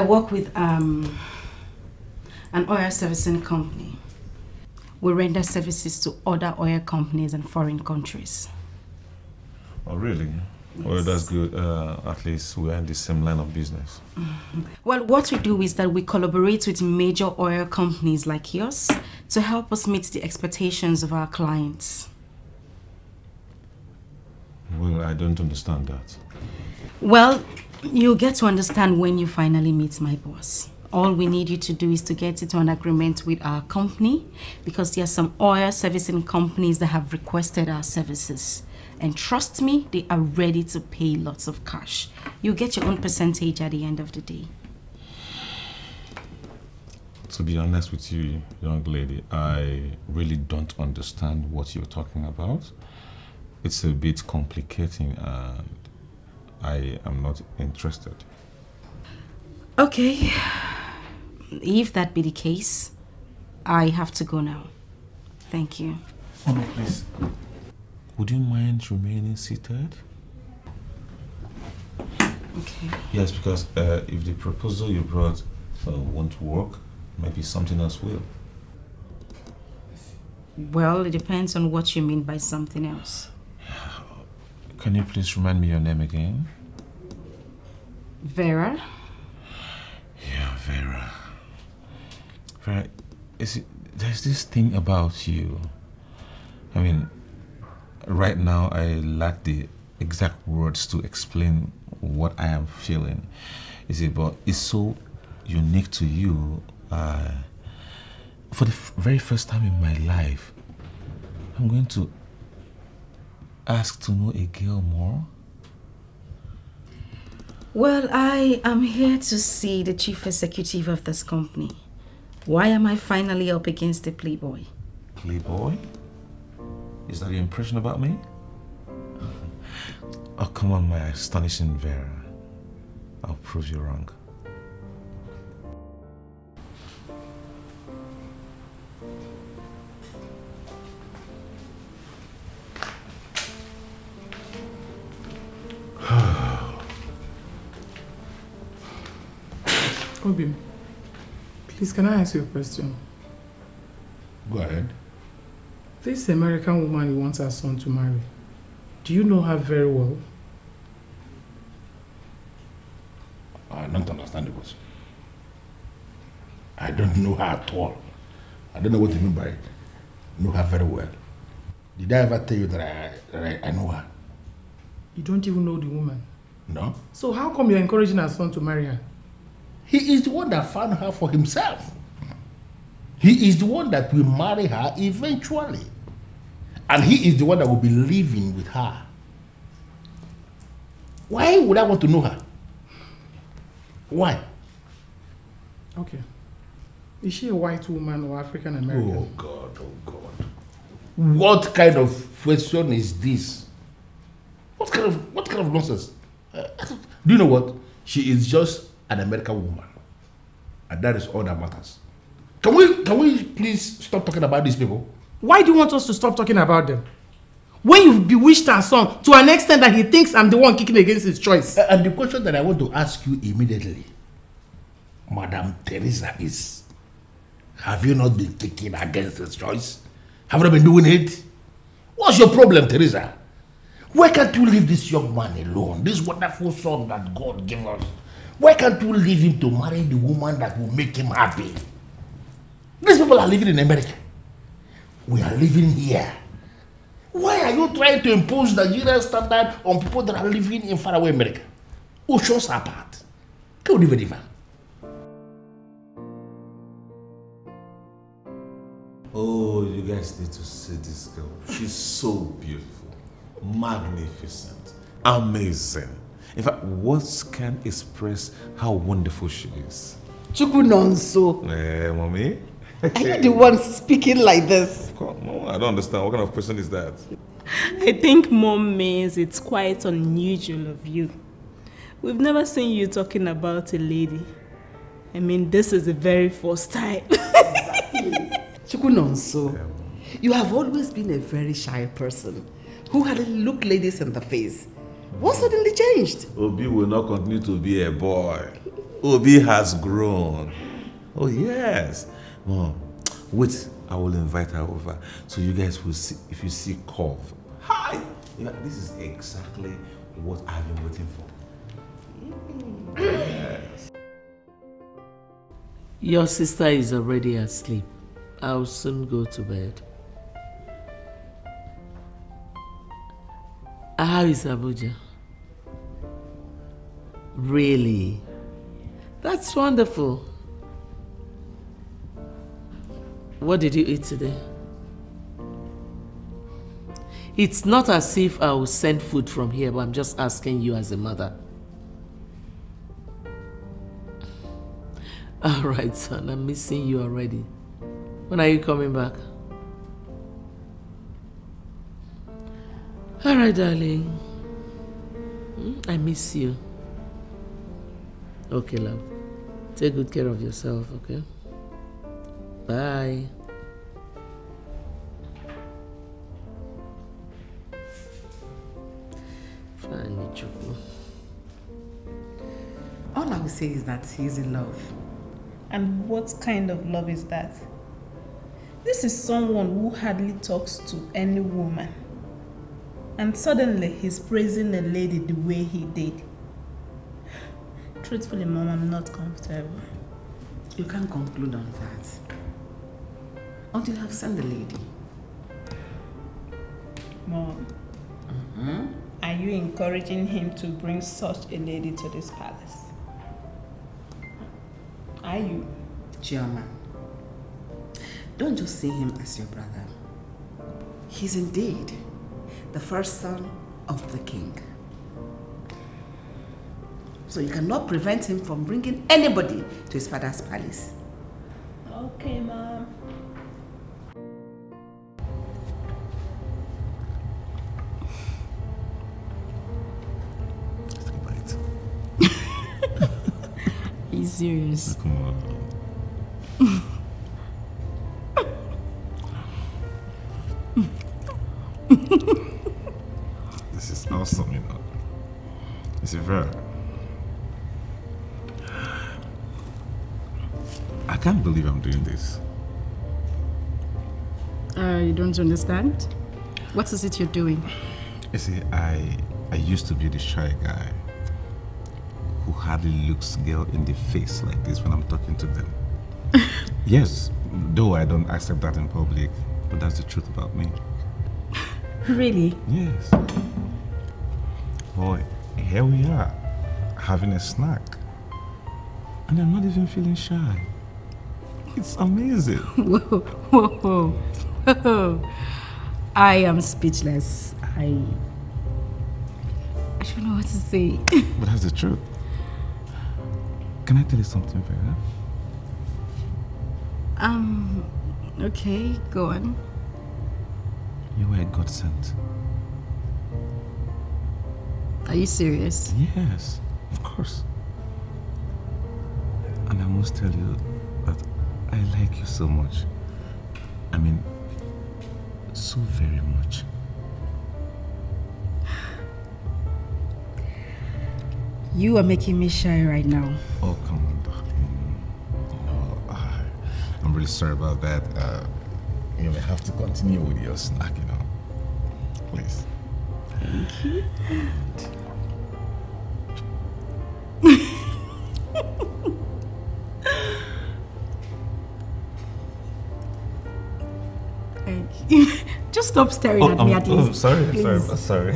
work with an oil servicing company. We render services to other oil companies in foreign countries. Oh, really? Yes. Well, that's good. At least we are in the same line of business. Well, what we do is that we collaborate with major oil companies like yours to help us meet the expectations of our clients. Well, I don't understand that. Well, you'll get to understand when you finally meet my boss. All we need you to do is to get into an agreement with our company, because there are some oil servicing companies that have requested our services. And trust me, they are ready to pay lots of cash. You get your own percentage at the end of the day. To be honest with you, young lady, I really don't understand what you're talking about. It's a bit complicating and I am not interested. Okay. If that be the case, I have to go now. Thank you. Oh, no, please. Would you mind remaining seated? Okay. Yes, because if the proposal you brought won't work, maybe something else will. Well, it depends on what you mean by something else. Can you please remind me your name again? Vera. Yeah, Vera. Vera, there's this thing about you. I mean, right now, I lack the exact words to explain what I am feeling. You see, but it's so unique to you. For the very first time in my life, I'm going to ask to know a girl more. Well, I am here to see the chief executive of this company. Why am I finally up against a playboy? Playboy? Is that your impression about me? Oh, come on, my astonishing Vera. I'll prove you wrong. Obi, please, can I ask you a question? Go ahead. This American woman you want her son to marry, do you know her very well? Not understandable. I don't know her at all. I don't know what you mean by know her very well. Did I ever tell you that I know her? You don't even know the woman? No. So how come you're encouraging her son to marry her? He is the one that found her for himself. He is the one that will marry her eventually. And he is the one that will be living with her. Why would I want to know her? Why? Okay. Is she a white woman or African American? Oh God, oh God. What kind of question is this? What kind of nonsense? Do you know what? She is just an American woman. And that is all that matters. Can we please stop talking about these people? Why do you want us to stop talking about them? When you've bewitched our son to an extent that he thinks I'm the one kicking against his choice. And the question that I want to ask you immediately, Madam Teresa, is, have you not been kicking against his choice? Have you not been doing it? What's your problem, Teresa? Why can't you leave this young man alone, this wonderful son that God gave us? Why can't you leave him to marry the woman that will make him happy? These people are living in America. We are living here. Why are you trying to impose Nigerian standard on people that are living in faraway America? Oceans apart. Oh, you guys need to see this girl. She's so beautiful, magnificent, amazing. In fact, words can express how wonderful she is. Chukwunonso. Eh, mommy? Are you the one speaking like this? Of course, no, I don't understand. What kind of person is that? I think mom means it's quite unusual of you. We've never seen you talking about a lady. I mean, this is the very first time. Chukwunonso, you have always been a very shy person who hadn't looked ladies in the face. What suddenly changed? Obi will not continue to be a boy. Obi has grown. Oh, yes. Mom, wait. I will invite her over. So you guys will see, if you see curve. Hi! You know, this is exactly what I've been waiting for. Yes. Your sister is already asleep. I'll soon go to bed. How is Abuja? Really? That's wonderful. What did you eat today? It's not as if I will send food from here, but I'm just asking you as a mother. All right, son, I'm missing you already. When are you coming back? All right, darling. I miss you. Okay, love. Take good care of yourself, okay? Bye. All I will say is that he's in love. And what kind of love is that? This is someone who hardly talks to any woman. And suddenly he's praising a lady the way he did. Truthfully, Mom, I'm not comfortable. You can't conclude on that. Until you have seen the lady. Mom, are you encouraging him to bring such a lady to this palace? Are you? Chama, don't just see him as your brother. He's indeed the first son of the king. So you cannot prevent him from bringing anybody to his father's palace. Okay, Mom. Serious. Come on. This is awesome, you know. It's Vera. I can't believe I'm doing this. You don't understand? What is it you're doing? You see, I used to be the shy guy who hardly looks girl in the face like this when I'm talking to them. Yes, though I don't accept that in public, but that's the truth about me. Really? Yes. Boy, here we are, having a snack. And I'm not even feeling shy. It's amazing. Whoa, whoa, whoa. I am speechless. I don't know what to say. But that's the truth. Can I tell you something, Vera? Okay, go on. You were a godsend. Are you serious? Yes, of course. And I must tell you that I like you so much. I mean, so very much. You are making me shy right now. Oh, come on, darling. No, I'm really sorry about that. You may have to continue with your snack, you know. Please. Thank you. Thank you. Just stop staring at me at least. Oh, sorry, please. sorry.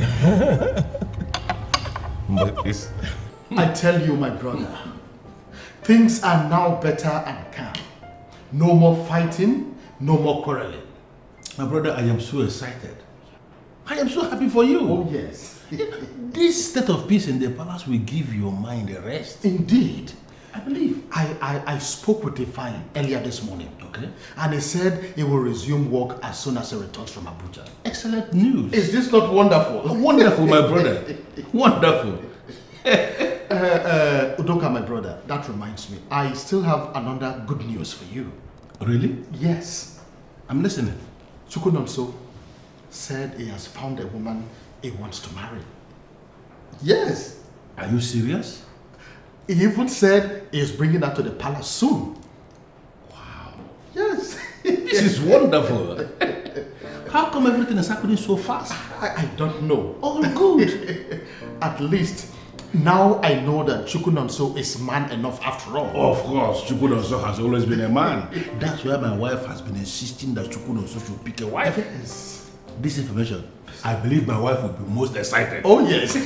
But it's... I tell you, my brother, things are now better and calm. No more fighting, No more quarreling. My brother, I am so excited. I am so happy for you. Oh, yes. This state of peace in the palace will give your mind a rest. Indeed. I believe. I spoke with Ifeanyi earlier this morning. Okay. And he said he will resume work as soon as he returns from Abuja. Excellent news. Is this not wonderful? Oh, wonderful, my brother. Wonderful. Udoka, my brother, that reminds me. I still have another good news for you. Really? Yes. I'm listening. Chukwunonso said he has found a woman he wants to marry. Yes. Are you serious? He even said he is bringing her to the palace soon. Wow. Yes. This is wonderful. How come everything is happening so fast? I don't know. All good. At least now I know that Chukwunonso is man enough after all. Of course, Chukwunonso has always been a man. That's why my wife has been insisting that Chukwunonso should pick a wife. Yes. This information, I believe my wife will be most excited. Oh yes.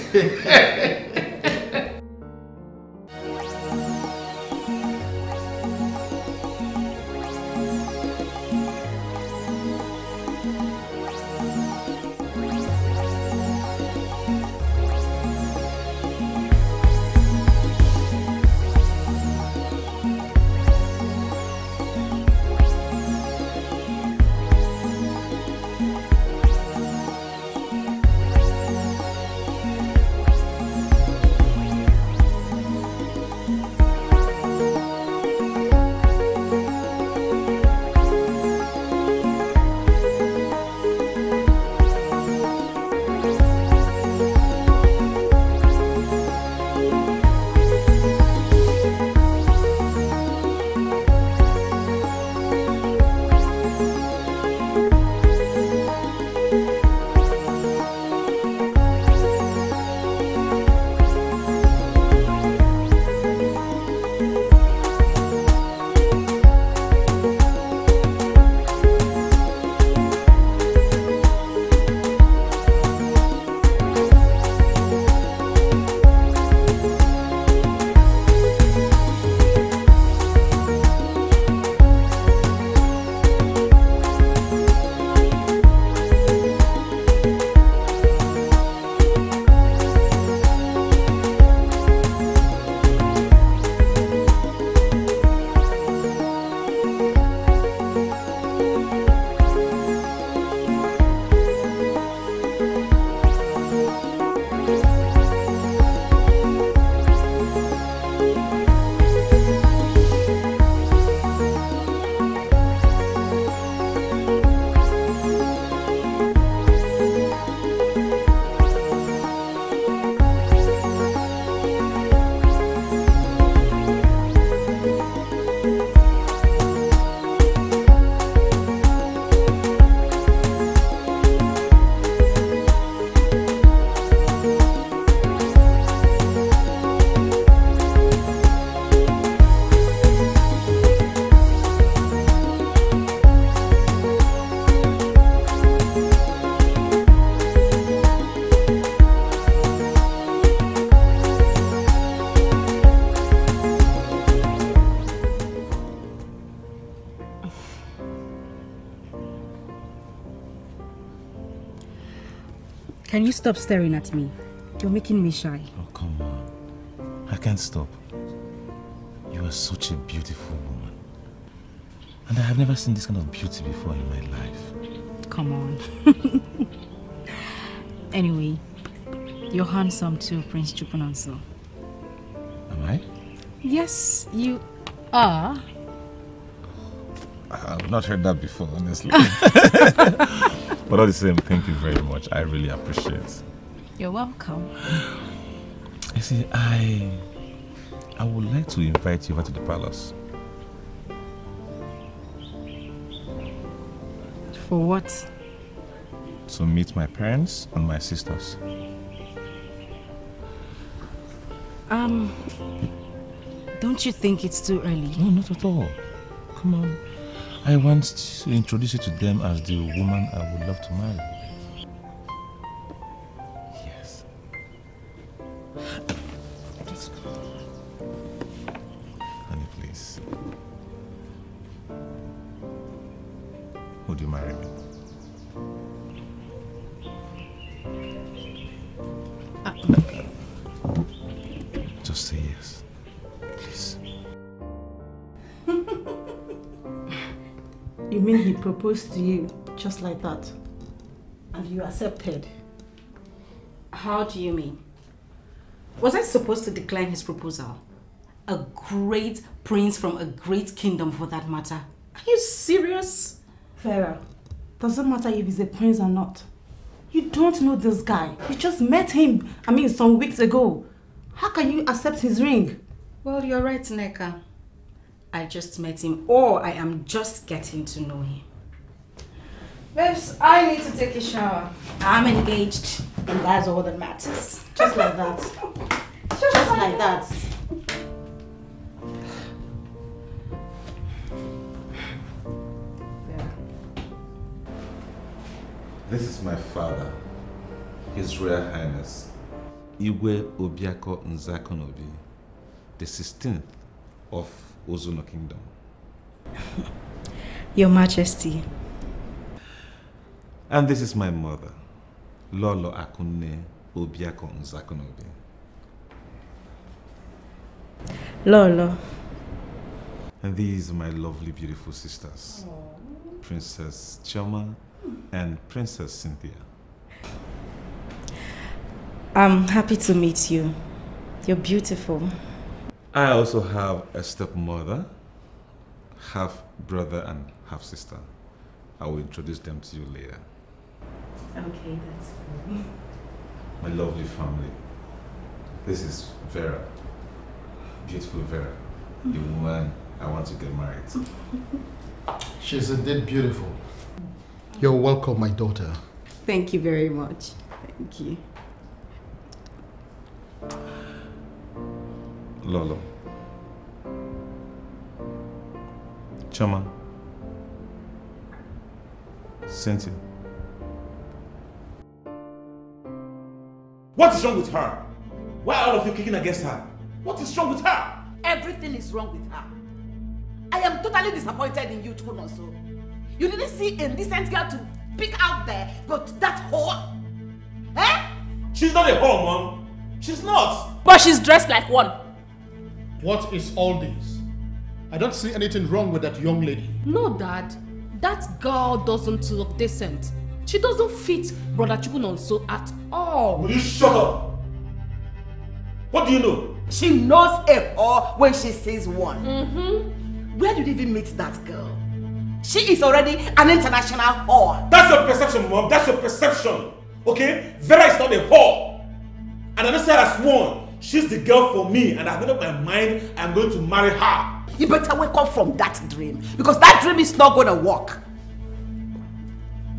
Can you stop staring at me? You're making me shy. Oh, come on. I can't stop. You are such a beautiful woman. And I have never seen this kind of beauty before in my life. Come on. Anyway, you're handsome too, Prince Chukwunonso. Am I? Yes, you are. I've not heard that before, honestly. But all the same, thank you very much. I really appreciate it. You're welcome. You see, I would like to invite you over to the palace. For what? To meet my parents and my sisters. Don't you think it's too early? No, not at all. Come on. I want to introduce you to them as the woman I would love to marry. Yes. Let's go. Honey, please. Would you marry me? Just say yes. Please. You mean he proposed to you just like that? And you accepted? How do you mean? Was I supposed to decline his proposal? A great prince from a great kingdom, for that matter. Are you serious? Vera, doesn't matter if he's a prince or not. You don't know this guy. You just met him, some weeks ago. How can you accept his ring? Well, you're right, Nneka. I just met him, or I am just getting to know him. Babes, I need to take a shower. I'm engaged, and that's all that matters. Just like that. Just like that. This is my father, His Royal Highness, Igwe Obiako Nzakonobi, the 16th of Ozono Kingdom. Your Majesty. And this is my mother, Lolo Akunne Obiako Nzakonobi. Lolo. And these are my lovely, beautiful sisters, aww, Princess Chama and Princess Cynthia. I'm happy to meet you. You're beautiful. I also have a stepmother, half-brother and half-sister. I will introduce them to you later. Okay, that's fine. My lovely family. This is Vera. Beautiful Vera. The woman I want to get married to. She's indeed beautiful. You're welcome, my daughter. Thank you very much. Thank you. Lolo. Chama. Cynthia. What is wrong with her? Why are all of you kicking against her? What is wrong with her? Everything is wrong with her. I am totally disappointed in you, Chukwunonso. You didn't see a decent girl to pick out there, but that whore? Eh? She's not a whore, Mom. She's not. But she's dressed like one. What is all this? I don't see anything wrong with that young lady. No, Dad. That girl doesn't look decent. She doesn't fit Brother Chukwunonso at all. Will you shut up? What do you know? She knows a whore when she sees one. Mm-hmm. Where did you even meet that girl? She is already an international whore. That's your perception, Mom. That's your perception. Okay? Vera is not a whore. And I said I sworn, she's the girl for me. And I've made up my mind, I'm going to marry her. You better wake up from that dream. Because that dream is not going to work.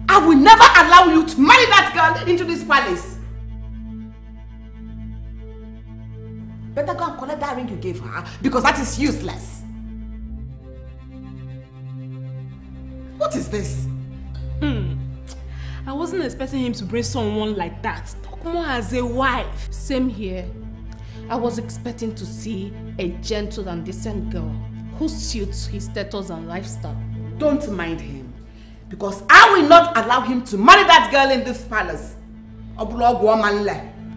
I will never allow you to marry that girl into this palace. Better go and collect that ring you gave her. Because that is useless. What is this? I wasn't expecting him to bring someone like that. Talk more as a wife. Same here. I was expecting to see a gentle and decent girl who suits his status and lifestyle. Don't mind him, because I will not allow him to marry that girl in this palace.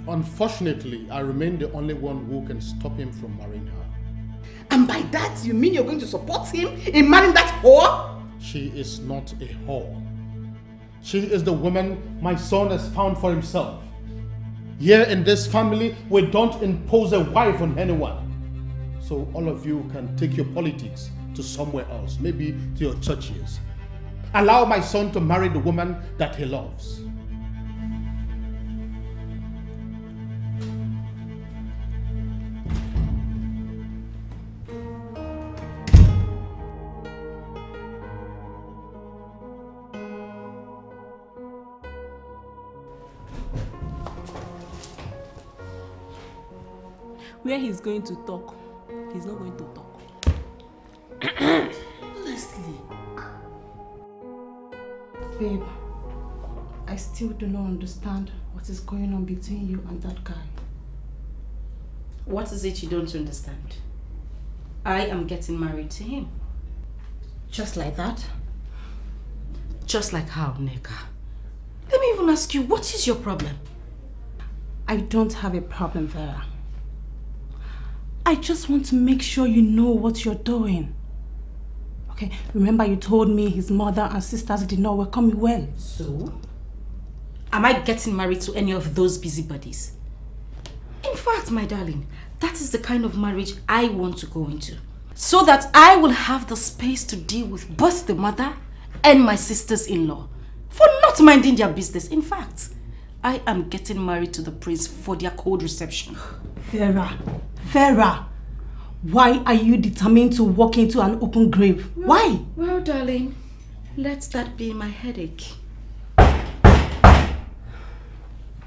Unfortunately, I remain the only one who can stop him from marrying her. And by that, you mean you're going to support him in marrying that whore? She is not a whore. She is the woman my son has found for himself. Here in this family, we don't impose a wife on anyone. So all of you can take your politics to somewhere else, maybe to your churches. Allow my son to marry the woman that he loves. Where he's going to talk, he's not going to talk. Honestly. Babe, I still do not understand what is going on between you and that guy. What is it you don't understand? I am getting married to him. Just like that? Just like how, Nneka. Let me even ask you, what is your problem? I don't have a problem, Vera. I just want to make sure you know what you're doing. Okay, remember you told me his mother and sisters did not welcome me well. So? Am I getting married to any of those busybodies? In fact, my darling, that is the kind of marriage I want to go into. So that I will have the space to deal with both the mother and my sisters-in-law for not minding their business. In fact, I am getting married to the prince for their cold reception. Vera, Vera, why are you determined to walk into an open grave? Well, why? Well, darling, let that be my headache.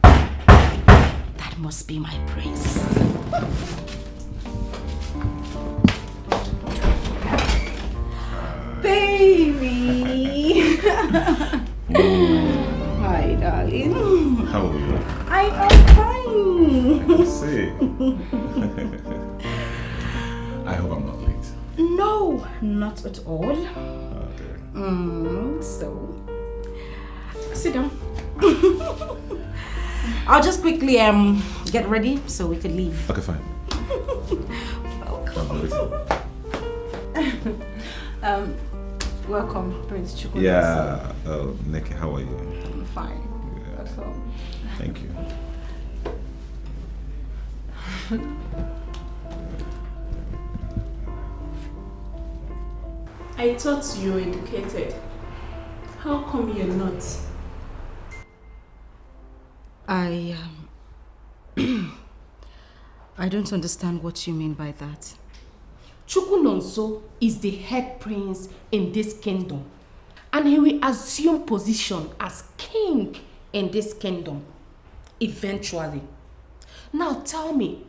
That must be my prince. Baby! Hi, darling. How are you? I am fine. I can see. I hope I'm not late. No, not at all. Okay. Sit down. I'll just quickly get ready so we could leave. Okay, fine. Welcome. Welcome, Prince Chukwunonso. Yeah, Nneka, how are you? I'm fine. Yeah. That's all. Thank you. I thought you were educated. How come you're not? I don't understand what you mean by that. Chukwunonso is the head prince in this kingdom, and he will assume position as king in this kingdom eventually. Now tell me,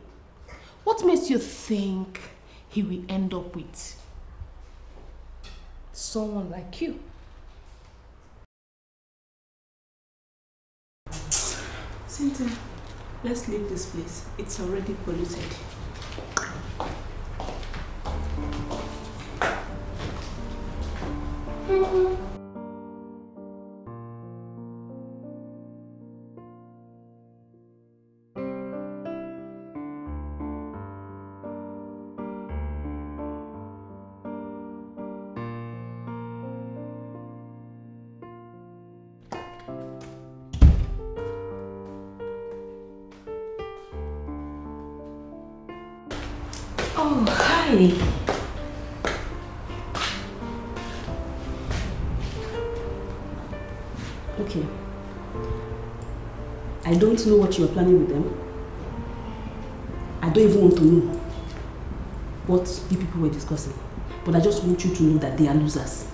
what makes you think he will end up with someone like you? Cynthia, let's leave this place. It's already polluted. Oh, hi. Okay. I don't know what you are planning with them. I don't even want to know what you people were discussing. But I just want you to know that they are losers.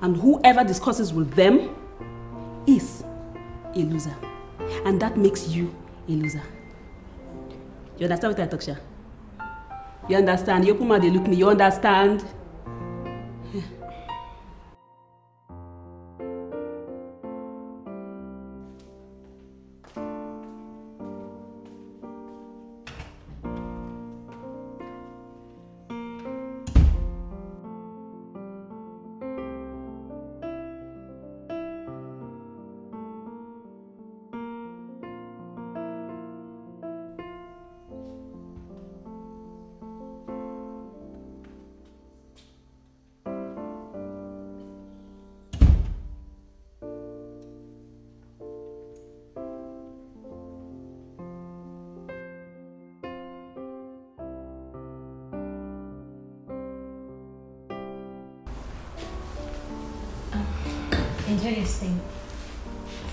And whoever discusses with them is a loser. And that makes you a loser. You understand what I talk, Sha? You understand? You open mouth, they look me. You understand? Enjoy your stay.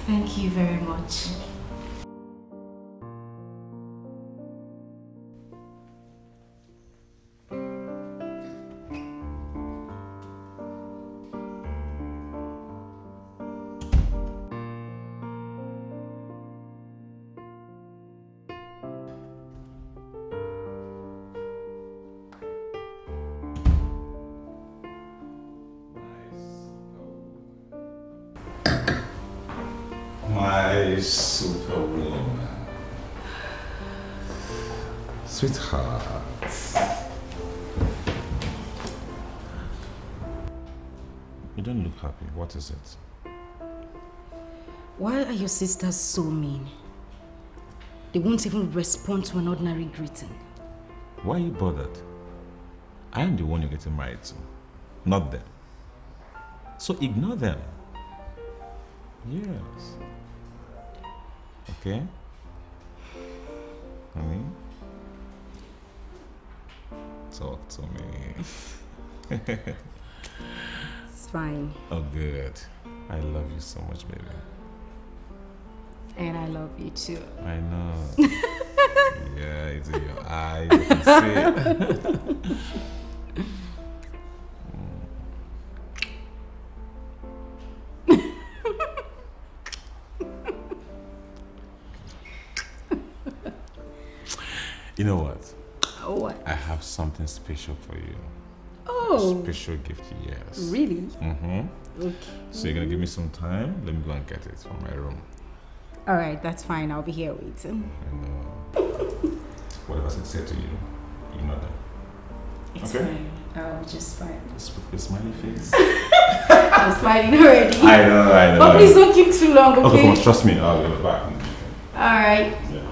Thank you very much. Sweetheart. You don't look happy. What is it? Why are your sisters so mean? They won't even respond to an ordinary greeting. Why are you bothered? I am the one you're getting married to, not them. So ignore them. Yes. Okay? Honey? Talk to me. It's fine. Oh, good. I love you so much, baby. And I love you too. I know. Yeah, it's in your eyes. You can see it. You know what? What? I have something special for you. Oh. Special gift, yes. Really? Mm-hmm. Okay. So you're gonna give me some time? Let me go and get it from my room. All right, that's fine. I'll be here waiting. I know. Whatever I said to you, you know that. It's okay? Fine. I'll just smile. Just put your smiley face. I'm smiling already. I know. But please don't keep too long, okay? Okay, come on, trust me. I'll go back. All right. Yeah.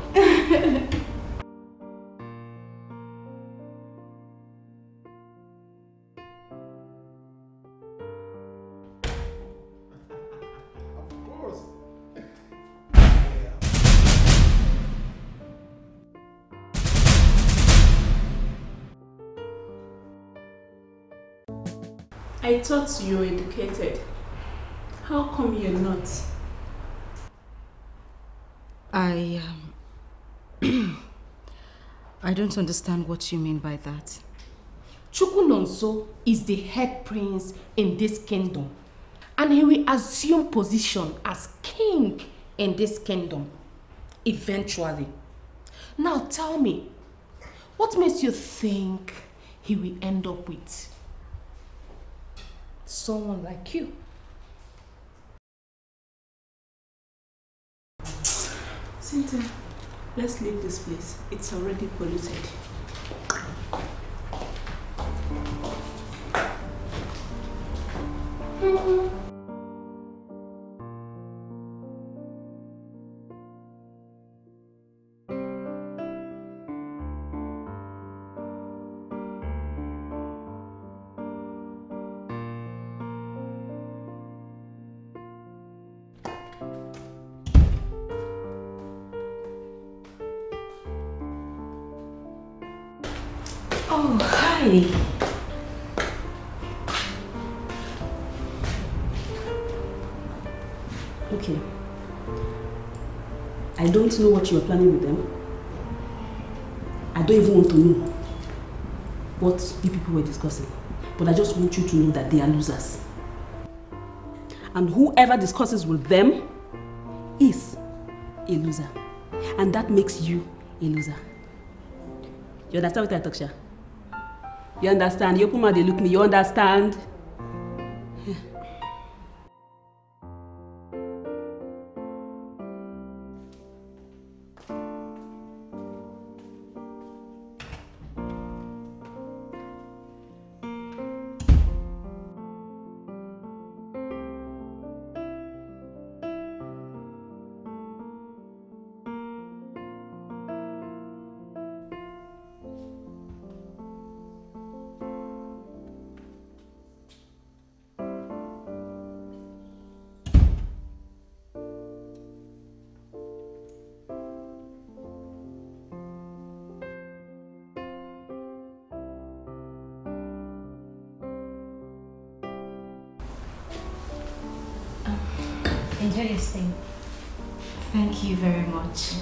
I thought you were educated. How come you're not? I don't understand what you mean by that. Chukwunonso is the head prince in this kingdom, and he will assume position as king in this kingdom eventually. Now tell me, what makes you think he will end up with someone like you? Cynthia, let's leave this place. It's already polluted. Okay. I don't know what you were planning with them. I don't even want to know what you people were discussing. But I just want you to know that they are losers. And whoever discusses with them is a loser. And that makes you a loser. You understand what I talk, Sha? You understand? You open mouth, they look me. You understand? Yeah. Interesting. Thank you very much.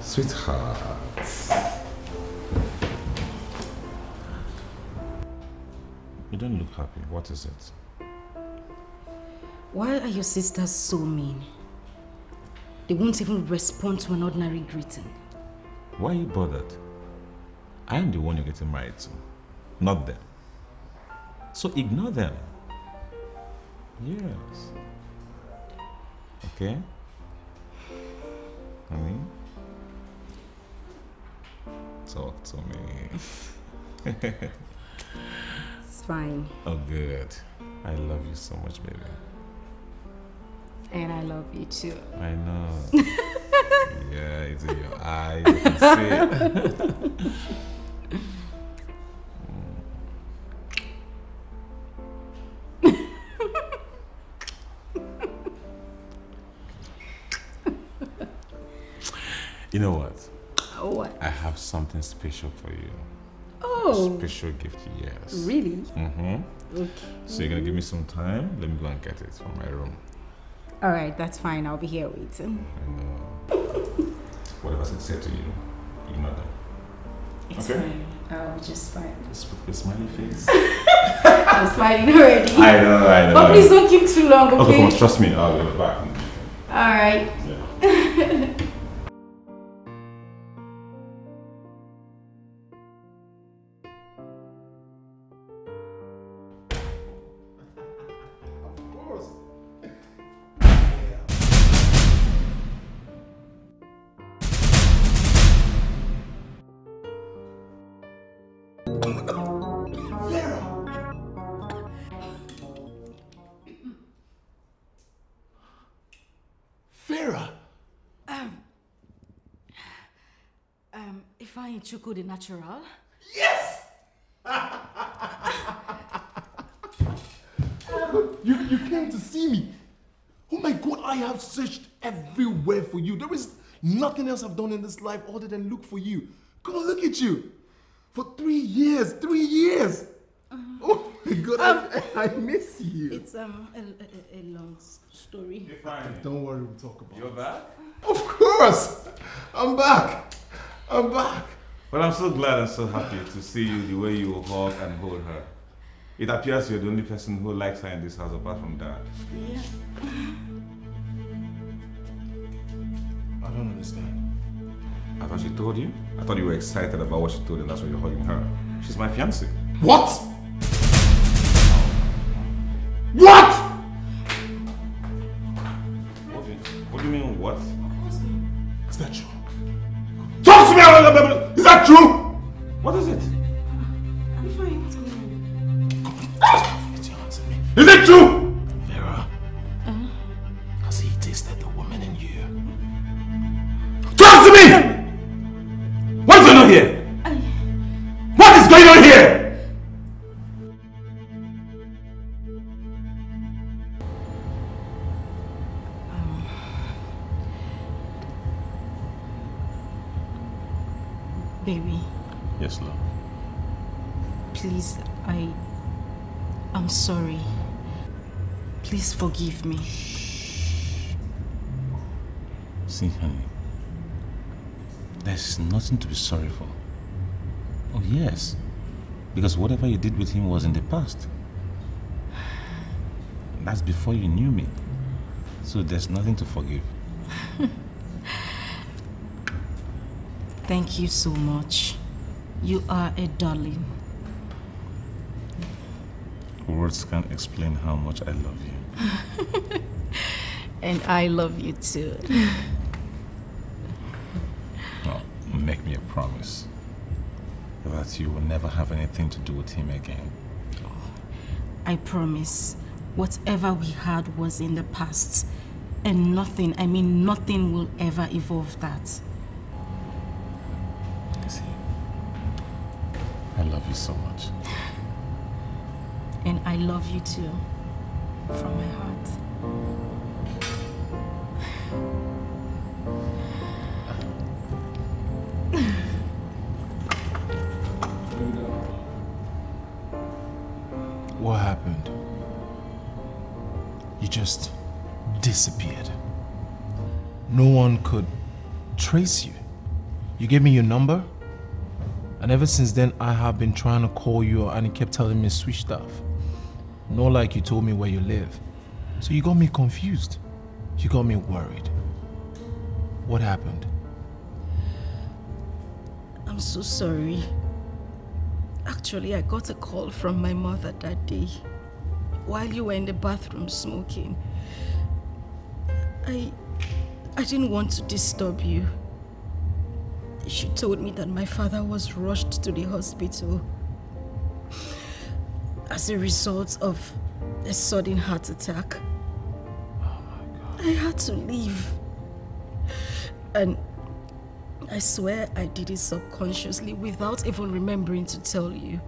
Sweetheart. You don't look happy. What is it? Why are your sisters so mean? They won't even respond to an ordinary greeting. Why are you bothered? I'm the one you're getting married to, not them. So ignore them. Yes. Okay? Honey? Talk to me. It's fine. Oh, good. I love you so much, baby. And I love you too. I know. Yeah, it's in your eye. You can see it. You know what? What? I have something special for you. Oh. Special gift, yes. Really? Mm-hmm. Okay. So you're gonna give me some time? Let me go and get it from my room. All right, that's fine. I'll be here waiting. I know. What has it said to you? You know that. It's okay. Fine. I'll just smile. Just put your smiley face. I'm smiling already. I know, I know. But please don't keep too long, okay? Okay, come on, trust me. I'll be back. All right. Yeah. Ifeanyichukwu the natural? Yes! You came to see me. Oh my God, I have searched everywhere for you. There is nothing else I've done in this life other than look for you. Come on, look at you. For 3 years, 3 years. Oh my God, I miss you. It's a long story. You're fine. Don't worry, we'll talk about it. You're back? Of course, I'm back. I'm back. Well, I'm so glad and so happy to see you the way you hug and hold her. It appears you're the only person who likes her in this house apart from Dad. Yeah. I don't understand. I thought she told you. I thought you were excited about what she told you, that's why you're hugging her. She's my fiancée. What? What? What do you mean, what? Is that true? Talk to me! Is that true? What is it? I'm fine. Is it true? Vera, has he tasted the woman in you? Talk to me! What's going on here? What is going on here? Baby. Yes, love. Please, I'm sorry. Please forgive me. Shh. See, honey, there's nothing to be sorry for. Oh, yes. Because whatever you did with him was in the past. That's before you knew me. So there's nothing to forgive. Thank you so much. You are a darling. Words can't explain how much I love you. And I love you too. Well, make me a promise that you will never have anything to do with him again. I promise. Whatever we had was in the past. And nothing, I mean nothing, will ever evolve that. I love you so much. And I love you too, from my heart. What happened? You just disappeared. No one could trace you. You gave me your number? And ever since then, I have been trying to call you and it kept telling me switched off. Not like you told me where you live. So you got me confused. You got me worried. What happened? I'm so sorry. Actually, I got a call from my mother that day while you were in the bathroom smoking. I didn't want to disturb you. She told me that my father was rushed to the hospital as a result of a sudden heart attack. Oh my God. I had to leave. And I swear I did it subconsciously without even remembering to tell you.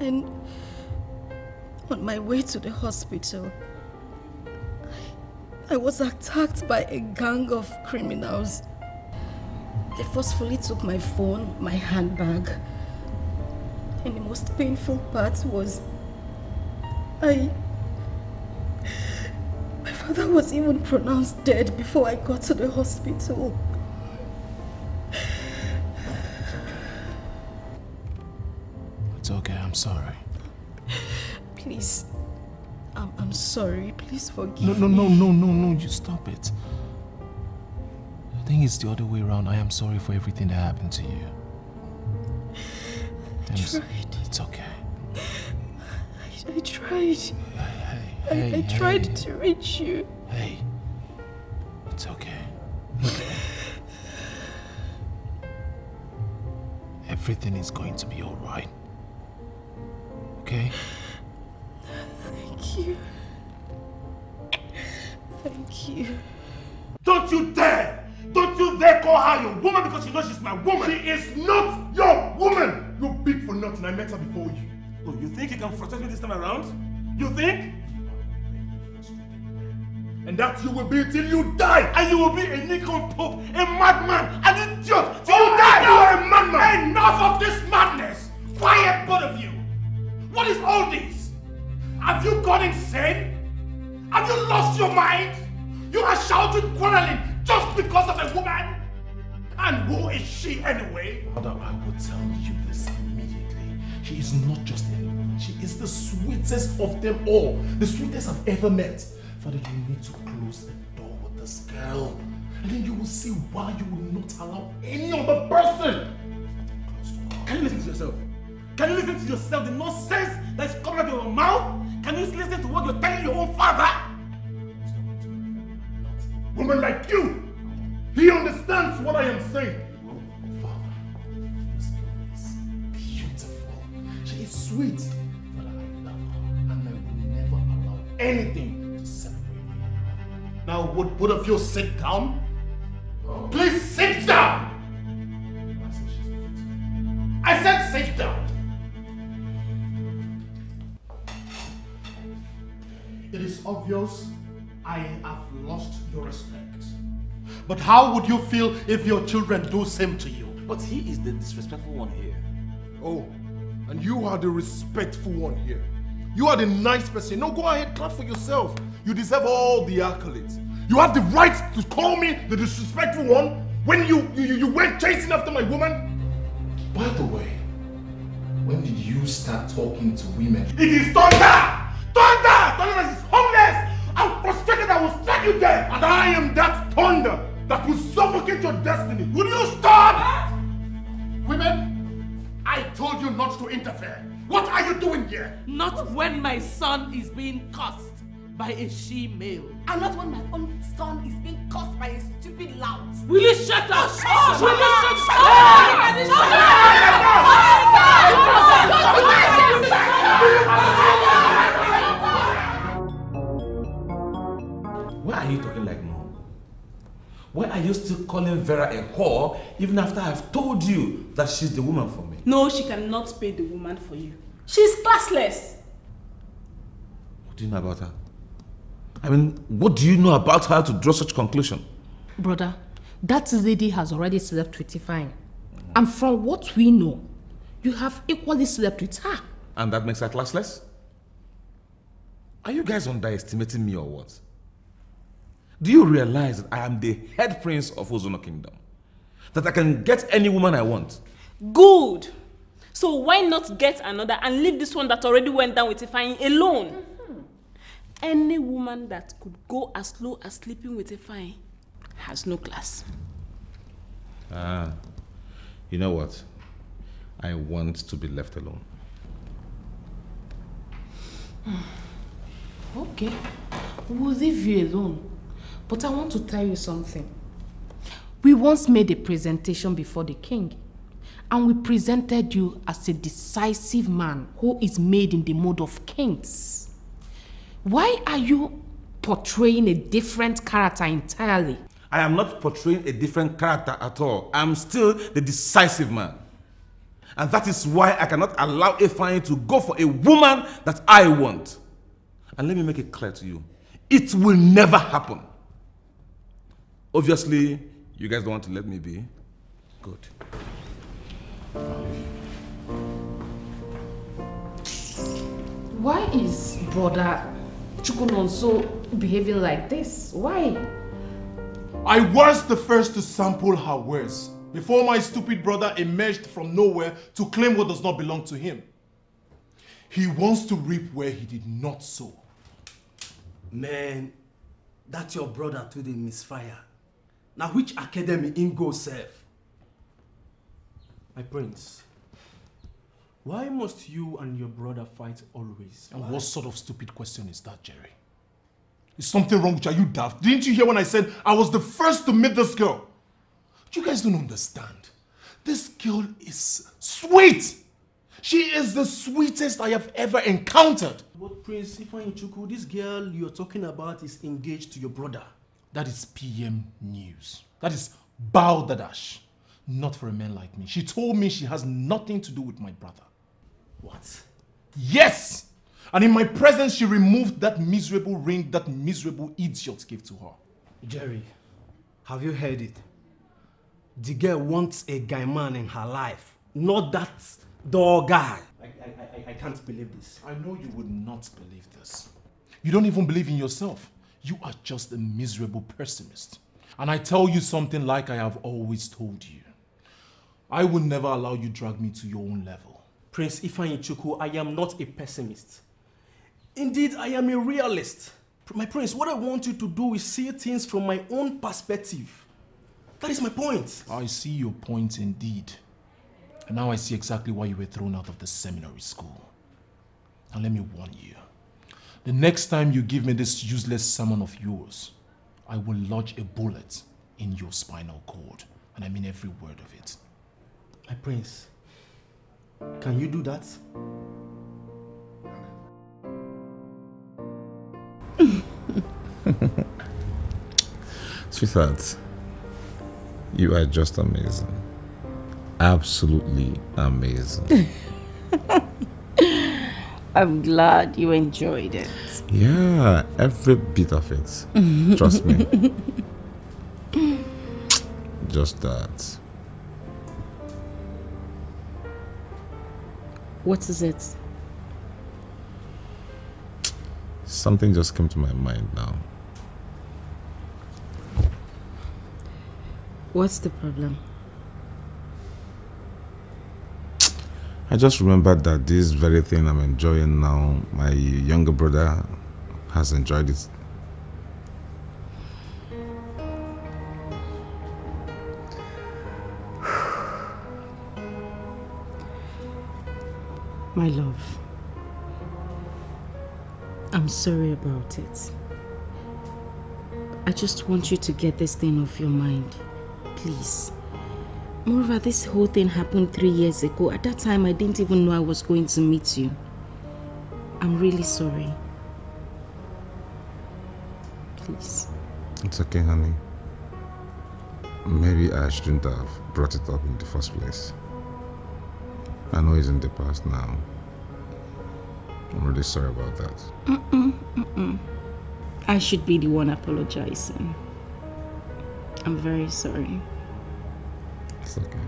And on my way to the hospital, I was attacked by a gang of criminals. They forcefully took my phone, my handbag. And the most painful part was my father was even pronounced dead before I got to the hospital. It's okay, I'm sorry. Please, I'm sorry, please forgive me. No, you stop it. I think it's the other way around. I am sorry for everything that happened to you. It's okay. I tried. I tried to reach you. Hey, it's okay. Everything is going to be all right. Okay? Thank you. Thank you. Don't you dare! Don't you dare call her your woman because you know she's my woman! She is not your woman! You big for nothing, I met her before you. Oh, you think you can frustrate me this time around? You think? And that you will be till you die! And you will be a nickel pope, a madman, an idiot! Till you die! You are a madman! Enough of this madness! Quiet, both of you! What is all this? Have you gone insane? Have you lost your mind? You are shouting, quarreling, just because of a woman? And who is she anyway? Mother, I will tell you this immediately. She is not just anyone. She is the sweetest of them all. The sweetest I've ever met. Father, you need to close the door with this girl. And then you will see why you will not allow any other person. Can you listen to yourself? Can you listen to yourself? The nonsense that is coming out of your mouth? Can you listen to what you're telling your own father? Women like you! He understands what I am saying. Father, this girl is beautiful. She is sweet. But I love her and I will never allow anything to separate her. Now would both of you sit down? Oh. Please sit down! I said sit down! It is obvious I have lost your respect. But how would you feel if your children do same to you? But he is the disrespectful one here. Oh, and you are the respectful one here. You are the nice person. No, go ahead, clap for yourself. You deserve all the accolades. You have the right to call me the disrespectful one when you went chasing after my woman. By the way, when did you start talking to women? It is thunder! Thunder! Thunder is homeless! I'm frustrated I will strike you dead! And I am that thunder! That will suffocate your destiny. Will you stop? Huh? Women, I told you not to interfere. What are you doing here? Not when my son is being cursed by a she-male. And not when my own son is being cursed by a stupid lout. Will you shut up? Shut up! Will you shut up? Shut up! Why are you talking like mom? Why are you still calling Vera a whore even after I've told you that she's the woman for me? No, she cannot pay the woman for you. She's classless. What do you know about her? I mean, what do you know about her to draw such conclusion? Brother, that lady has already slept with Ifeanyi. And from what we know, you have equally slept with her. And that makes her classless? Are you guys underestimating me or what? Do you realize that I am the head prince of Ozono Kingdom? That I can get any woman I want? Good. So why not get another and leave this one that already went down with Ifeanyi alone? Mm-hmm. Any woman that could go as low as sleeping with Ifeanyi has no class. Ah, you know what? I want to be left alone. Okay, we'll leave you alone. But I want to tell you something. We once made a presentation before the king, and we presented you as a decisive man who is made in the mode of kings. Why are you portraying a different character entirely? I am not portraying a different character at all. I am still the decisive man. And that is why I cannot allow Ifeanyi to go for a woman that I want. And let me make it clear to you, it will never happen. Obviously, you guys don't want to let me be. Good. Why is brother Chukwunonso behaving like this? Why? I was the first to sample her wares before my stupid brother emerged from nowhere to claim what does not belong to him. He wants to reap where he did not sow. Man, that's your brother to the misfire. Now which academy Ingo serve? My prince, why must you and your brother fight always? And what sort of stupid question is that, Jerry? Is something wrong with you? Are you daft? Didn't you hear when I said I was the first to meet this girl? But you guys don't understand. This girl is sweet. She is the sweetest I have ever encountered. But Prince Ifeanyichukwu, this girl you're talking about is engaged to your brother. That is PM news. That is balderdash. Not for a man like me. She told me she has nothing to do with my brother. What? Yes! And in my presence, she removed that miserable ring that miserable idiot gave to her. Jerry, have you heard it? The girl wants a guy man in her life, not that dog guy. I can't believe this. I know you would not believe this. You don't even believe in yourself. You are just a miserable pessimist. And I tell you something like I have always told you. I will never allow you to drag me to your own level. Prince Ifeanyichukwu, I am not a pessimist. Indeed, I am a realist. My prince, what I want you to do is see things from my own perspective. That is my point. I see your point indeed. And now I see exactly why you were thrown out of the seminary school. Now let me warn you. The next time you give me this useless sermon of yours, I will lodge a bullet in your spinal cord. And I mean every word of it. My prince, can you do that? Sweetheart, you are just amazing. Absolutely amazing. I'm glad you enjoyed it. Yeah, every bit of it. Trust me. Just that. What is it? Something just came to my mind now. What's the problem? I just remembered that this very thing I'm enjoying now, my younger brother has enjoyed it. My love, I'm sorry about it. I just want you to get this thing off your mind, please. Moreover, this whole thing happened 3 years ago. At that time, I didn't even know I was going to meet you. I'm really sorry. Please. It's okay, honey. Maybe I shouldn't have brought it up in the first place. I know it's in the past now. I'm really sorry about that. I should be the one apologizing. I'm very sorry. It's okay.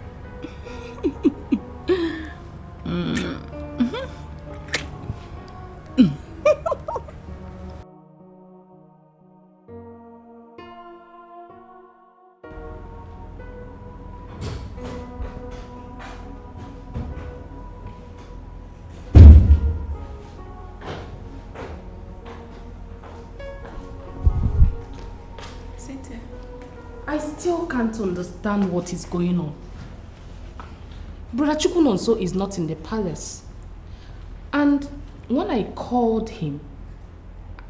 I still can't understand what is going on. Brother Chukwunonso is not in the palace. And when I called him,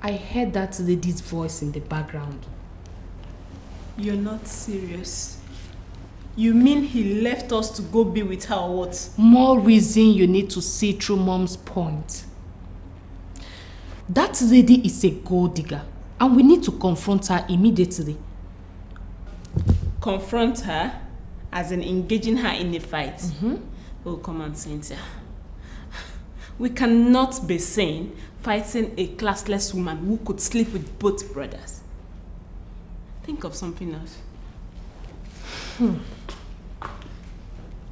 I heard that lady's voice in the background. You're not serious. You mean he left us to go be with her or what? More reason you need to see through Mom's point. That lady is a gold digger and we need to confront her immediately. Confront her? As in engaging her in a fight? Mm-hmm. Oh, come on, Cynthia. We cannot be seen fighting a classless woman who could sleep with both brothers. Think of something else.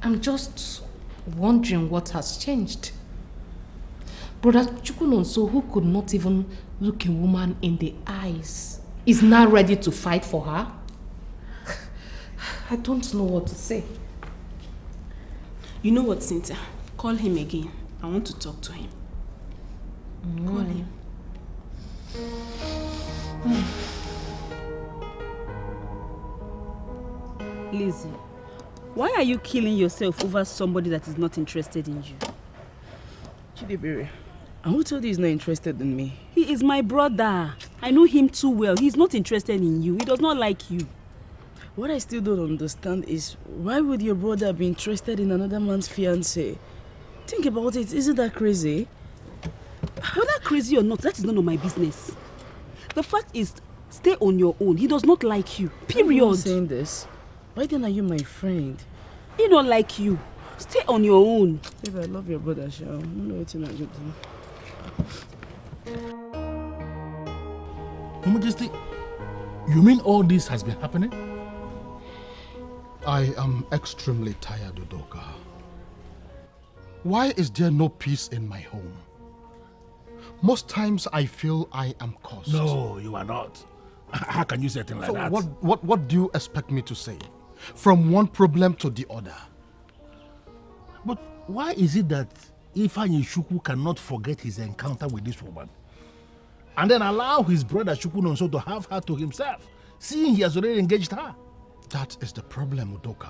I'm just wondering what has changed. Brother Chukwunonso, who could not even look a woman in the eyes, is now ready to fight for her. I don't know what to say. You know what, Cynthia? Call him again. I want to talk to him. Call him. Lizzie, why are you killing yourself over somebody that is not interested in you? Chidebere, and who told you he's not interested in me? He is my brother. I know him too well. He's not interested in you. He does not like you. What I still don't understand is, why would your brother be interested in another man's fiancée? Think about it. Isn't that crazy? Whether crazy or not, that is none of my business. The fact is, stay on your own. He does not like you. Period. I'm saying this. Why then are you my friend? He don't like you. Stay on your own. If I love your brother, I don't know what you do. Your Majesty, you mean all this has been happening? I am extremely tired, Udoka. Why is there no peace in my home? Most times I feel I am cursed. No, you are not. How can you say things like that? What do you expect me to say? From one problem to the other. But why is it that Ifeanyichukwu cannot forget his encounter with this woman and then allow his brother Chukwunonso to have her to himself, seeing he has already engaged her? That is the problem, Udoka.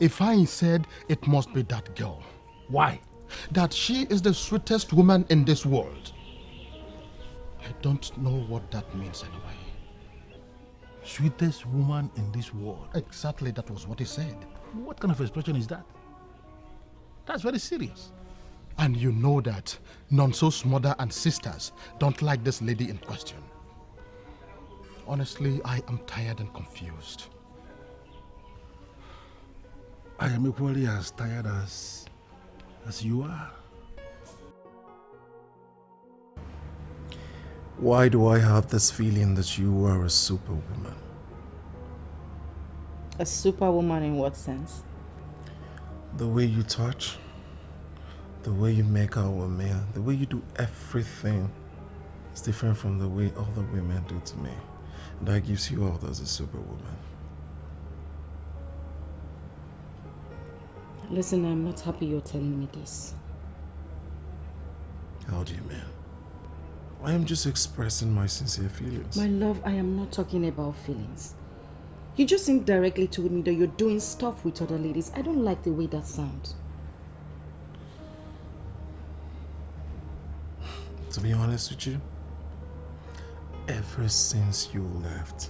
Ifeanyi said it must be that girl. Why? That she is the sweetest woman in this world. I don't know what that means anyway. Sweetest woman in this world. Exactly, that was what he said. What kind of expression is that? That's very serious. And you know that Nonso's mother and sisters don't like this lady in question. Honestly, I am tired and confused. I am equally as tired as you are. Why do I have this feeling that you are a superwoman? A superwoman in what sense? The way you touch, the way you make our meal, the way you do everything is different from the way other women do to me. And that gives you out as a superwoman. Listen, I'm not happy you're telling me this. How do you mean? I am just expressing my sincere feelings. My love, I am not talking about feelings. You just indirectly told me that you're doing stuff with other ladies. I don't like the way that sounds. To be honest with you, ever since you left,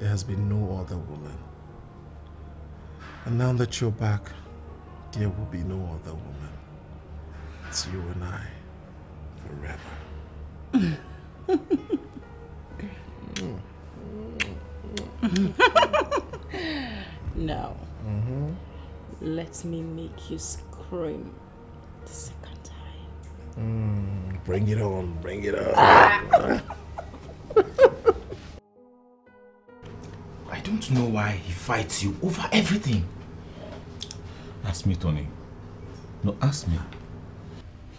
there has been no other woman. And now that you're back, there will be no other woman. It's you and I forever. Now, let me make you scream the second time. Bring it on, bring it on. I don't know why he fights you over everything. Ask me, Tony. No, ask me.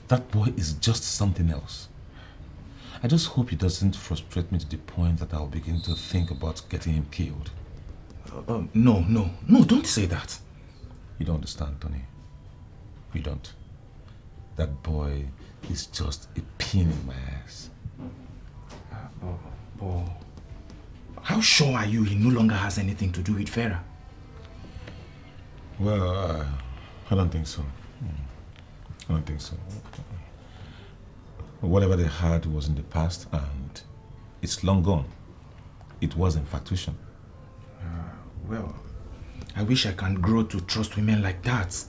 That boy is just something else. I just hope he doesn't frustrate me to the point that I'll begin to think about getting him killed. No, don't say that. You don't understand, Tony. You don't. That boy is just a pin in my ass. But How sure are you he no longer has anything to do with Vera? Well, I don't think so. I don't think so. Whatever they had was in the past and it's long gone. It was in factuition. Well, I wish I can grow to trust women like that.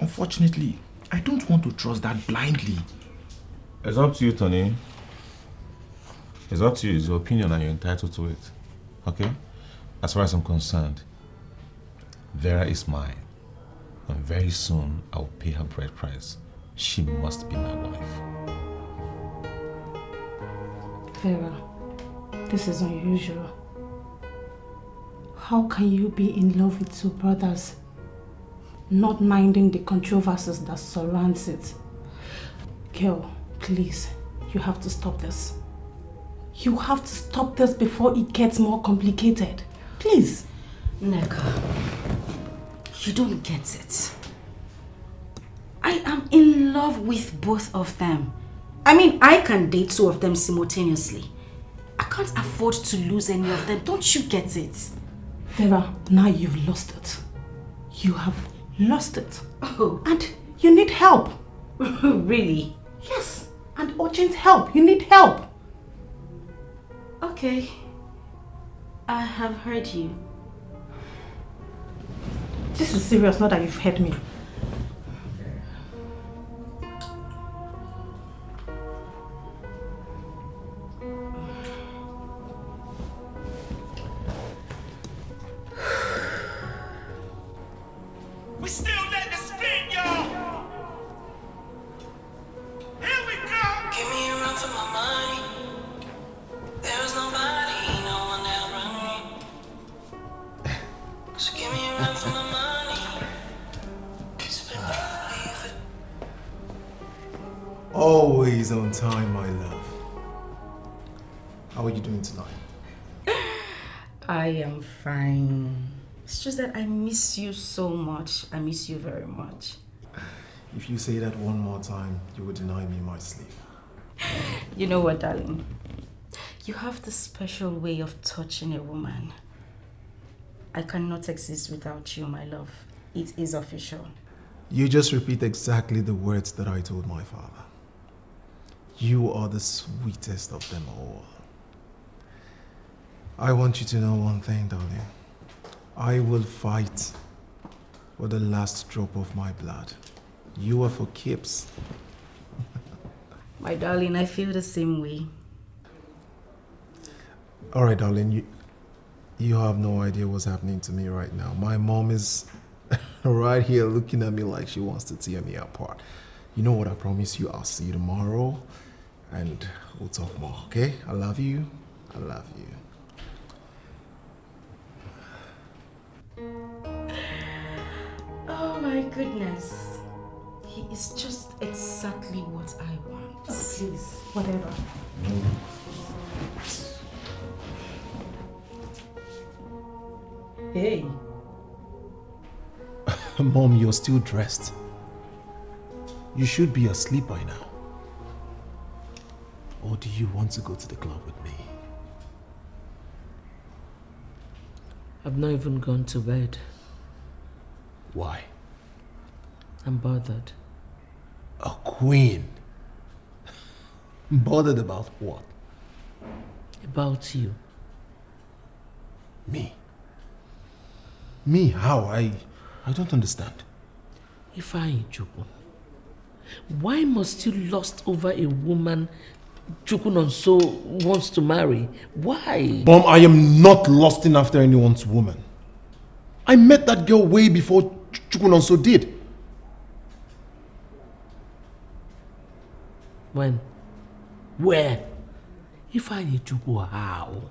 Unfortunately, I don't want to trust that blindly. It's up to you, Tony. It's up to you. It's your opinion and you're entitled to it. Okay? As far as I'm concerned, Vera is mine. And very soon, I'll pay her bride price. She must be my wife. Vera, this is unusual. How can you be in love with two brothers, not minding the controversies that surrounds it? Girl, please, you have to stop this. You have to stop this before it gets more complicated. Please. Nneka, you don't get it. I am in love with both of them. I mean, I can date two of them simultaneously. I can't afford to lose any of them. Don't you get it? Vera, now you've lost it. You have lost it. Oh. And you need help. Really? Yes. And urgent help. You need help. Okay. I have heard you. This is serious, not that you've heard me. I miss you so much. I miss you very much. If you say that one more time, you will deny me my sleep. You know what, darling? You have this special way of touching a woman. I cannot exist without you, my love. It is official. You just repeat exactly the words that I told my father. You are the sweetest of them all. I want you to know one thing, darling. I will fight for the last drop of my blood. You are for keeps. My darling, I feel the same way. All right, darling, you have no idea what's happening to me right now. My mom is right here looking at me like she wants to tear me apart. You know what? I promise you, I'll see you tomorrow and we'll talk more, okay? I love you. I love you. Oh my goodness. He is just exactly what I want. Oh, please, whatever. Hey. Mom, you're still dressed. You should be asleep by now. Or do you want to go to the club with me? I've not even gone to bed. Why? I'm bothered. A queen? Bothered about what? About you. Me? Me? How? I don't understand. Ifeanyichukwu, why must you lust over a woman Chukwunonso wants to marry? Why? Mom, I am not lusting after anyone's woman. I met that girl way before Chukwunonso did. When? Where? Ifeanyichukwu, how?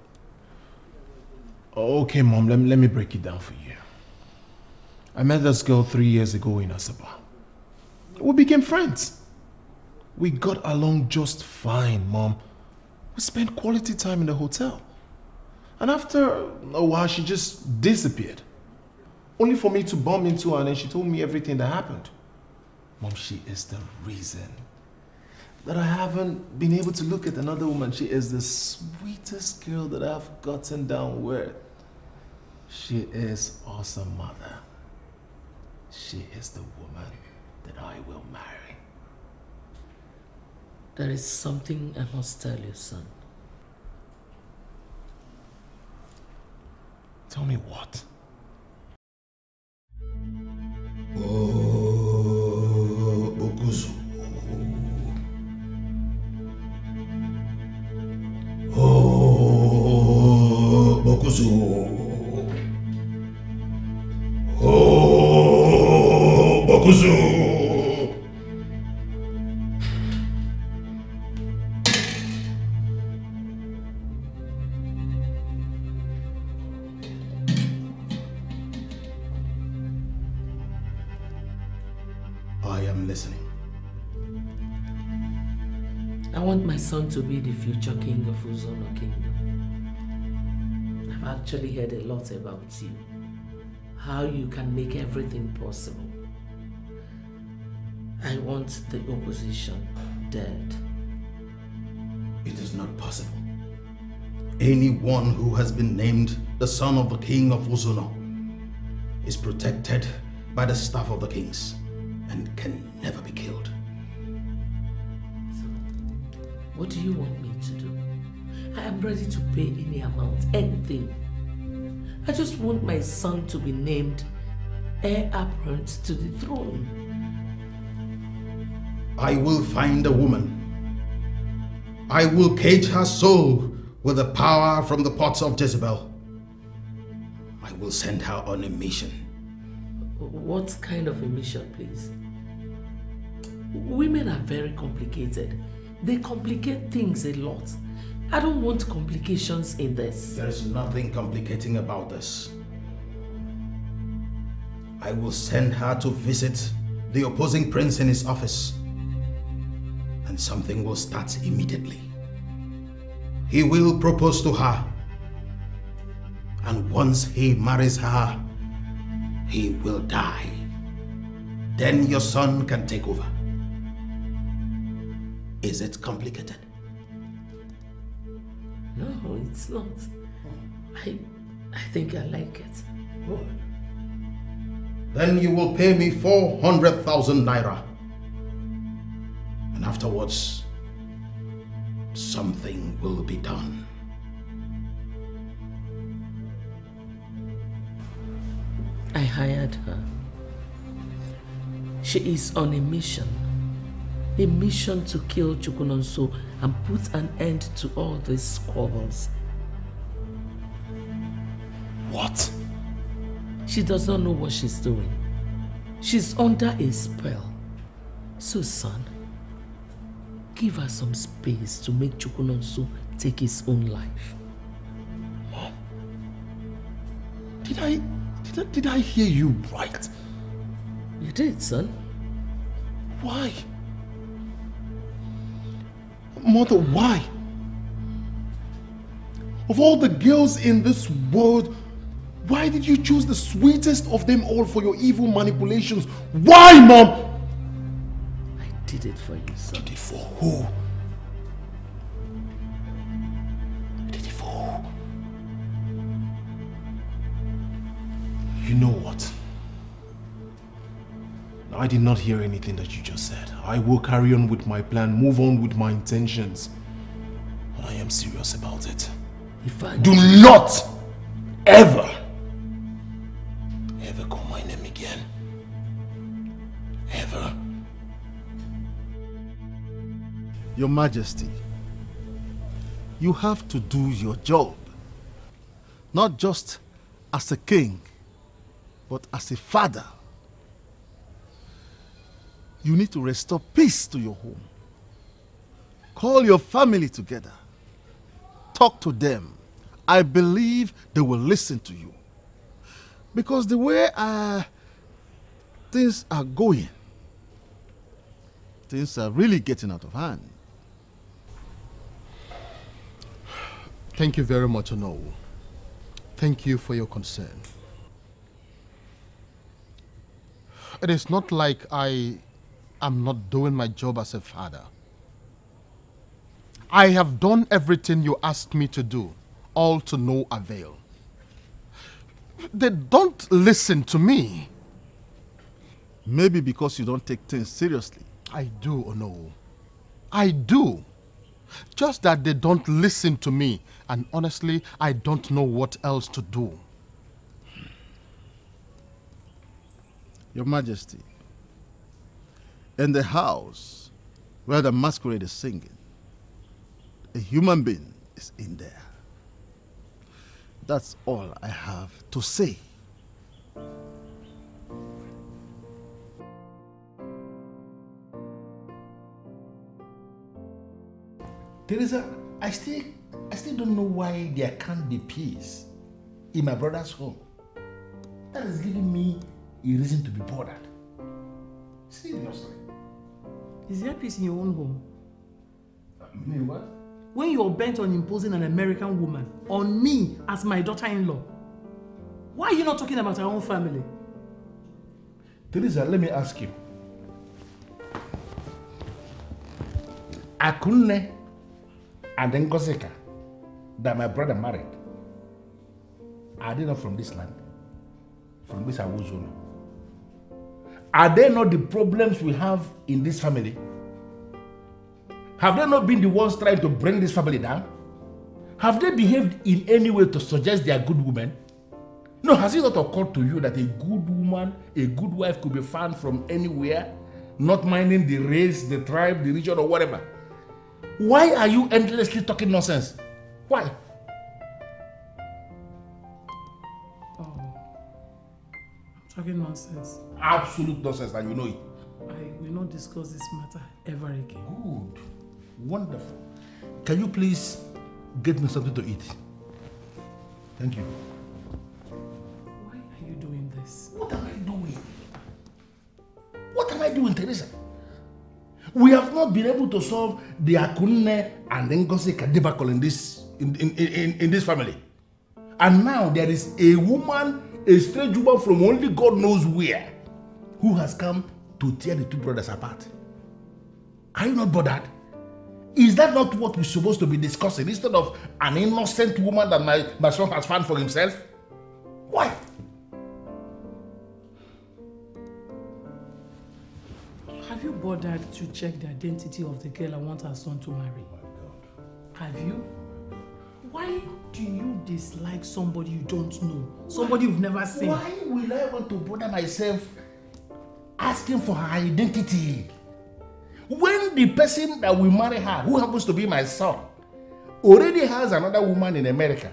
Okay, Mom, let me break it down for you. I met this girl 3 years ago in Asaba. We became friends. We got along just fine, Mom. We spent quality time in the hotel. And after a while, she just disappeared. Only for me to bump into her and then she told me everything that happened. Mom, she is the reason. that I haven't been able to look at another woman. She is the sweetest girl that I've gotten down with. She is awesome, mother. She is the woman that I will marry. There is something I must tell you, son. Tell me what? Oh, Bokuzo. Oh, Bokuzo. Oh, Bokuzo. Son to be the future king of Uzuno Kingdom. I've actually heard a lot about you, how you can make everything possible. I want the opposition dead. It is not possible. Anyone who has been named the son of the king of Uzuno is protected by the staff of the kings and can never be killed. What do you want me to do? I am ready to pay any amount, anything. I just want my son to be named heir apparent to the throne. I will find a woman. I will cage her soul with the power from the pots of Jezebel. I will send her on a mission. What kind of a mission, please? Women are very complicated. They complicate things a lot. I don't want complications in this. There is nothing complicating about this. I will send her to visit the opposing prince in his office. And something will start immediately. He will propose to her. And once he marries her, he will die. Then your son can take over. Is it complicated? No, it's not. I think I like it. Good. Then you will pay me 400,000 naira. And afterwards, something will be done. I hired her. She is on a mission. A mission to kill Chukwunonso and put an end to all these squabbles. What? She does not know what she's doing. She's under a spell. So, son, give her some space to make Chukwunonso take his own life. Mom, did I hear you right? You did, son. Why? Mother, why? Of all the girls in this world, why did you choose the sweetest of them all for your evil manipulations? Why, Mom? I did it for you, son. Did it for who? Did it for who? You know what? I did not hear anything that you just said. I will carry on with my plan, move on with my intentions. But I am serious about it. Do not ever call my name again. Ever. Your Majesty, you have to do your job. Not just as a king, but as a father. You need to restore peace to your home. Call your family together. Talk to them. I believe they will listen to you. Because the way things are going, things are really getting out of hand. Thank you very much, Onowu. Thank you for your concern. It is not like I'm not doing my job as a father. I have done everything you asked me to do, all to no avail. They don't listen to me. Maybe because you don't take things seriously. I do, Onowu. I do. Just that they don't listen to me, and honestly, I don't know what else to do. Your Majesty, in the house where the masquerade is singing, a human being is in there. That's all I have to say. Teresa, I still don't know why there can't be peace in my brother's home. That is giving me a reason to be bothered. Seriously. Is there peace in your own home? You mean what? When you're bent on imposing an American woman on me as my daughter-in-law, why are you not talking about our own family? Teresa, let me ask you. Akunne and Ngozika, that my brother married, are they not from this land? From this Ozono? Are they not the problems we have in this family? Have they not been the ones trying to bring this family down? Have they behaved in any way to suggest they are good women? No, has it not occurred to you that a good woman, a good wife could be found from anywhere, not minding the race, the tribe, the region, or whatever? Why are you endlessly talking nonsense? Why? Oh, talking nonsense. Absolute nonsense, and you know it. I will not discuss this matter ever again. Good. Wonderful. Can you please get me something to eat? Thank you. Why are you doing this? What am I doing? What am I doing, Teresa? We have not been able to solve the Akunne and Ngozika debacle in this family. And now there is a woman, a strange woman from only God knows where, who has come to tear the two brothers apart. Are you not bothered? Is that not what we're supposed to be discussing instead of an innocent woman that my son has found for himself? Why? Have you bothered to check the identity of the girl I want her son to marry? Oh my God. Have you? Why do you dislike somebody you don't know? Somebody you've never seen? Why will I want to bother myself asking for her identity? When the person that will marry her, who happens to be my son, already has another woman in America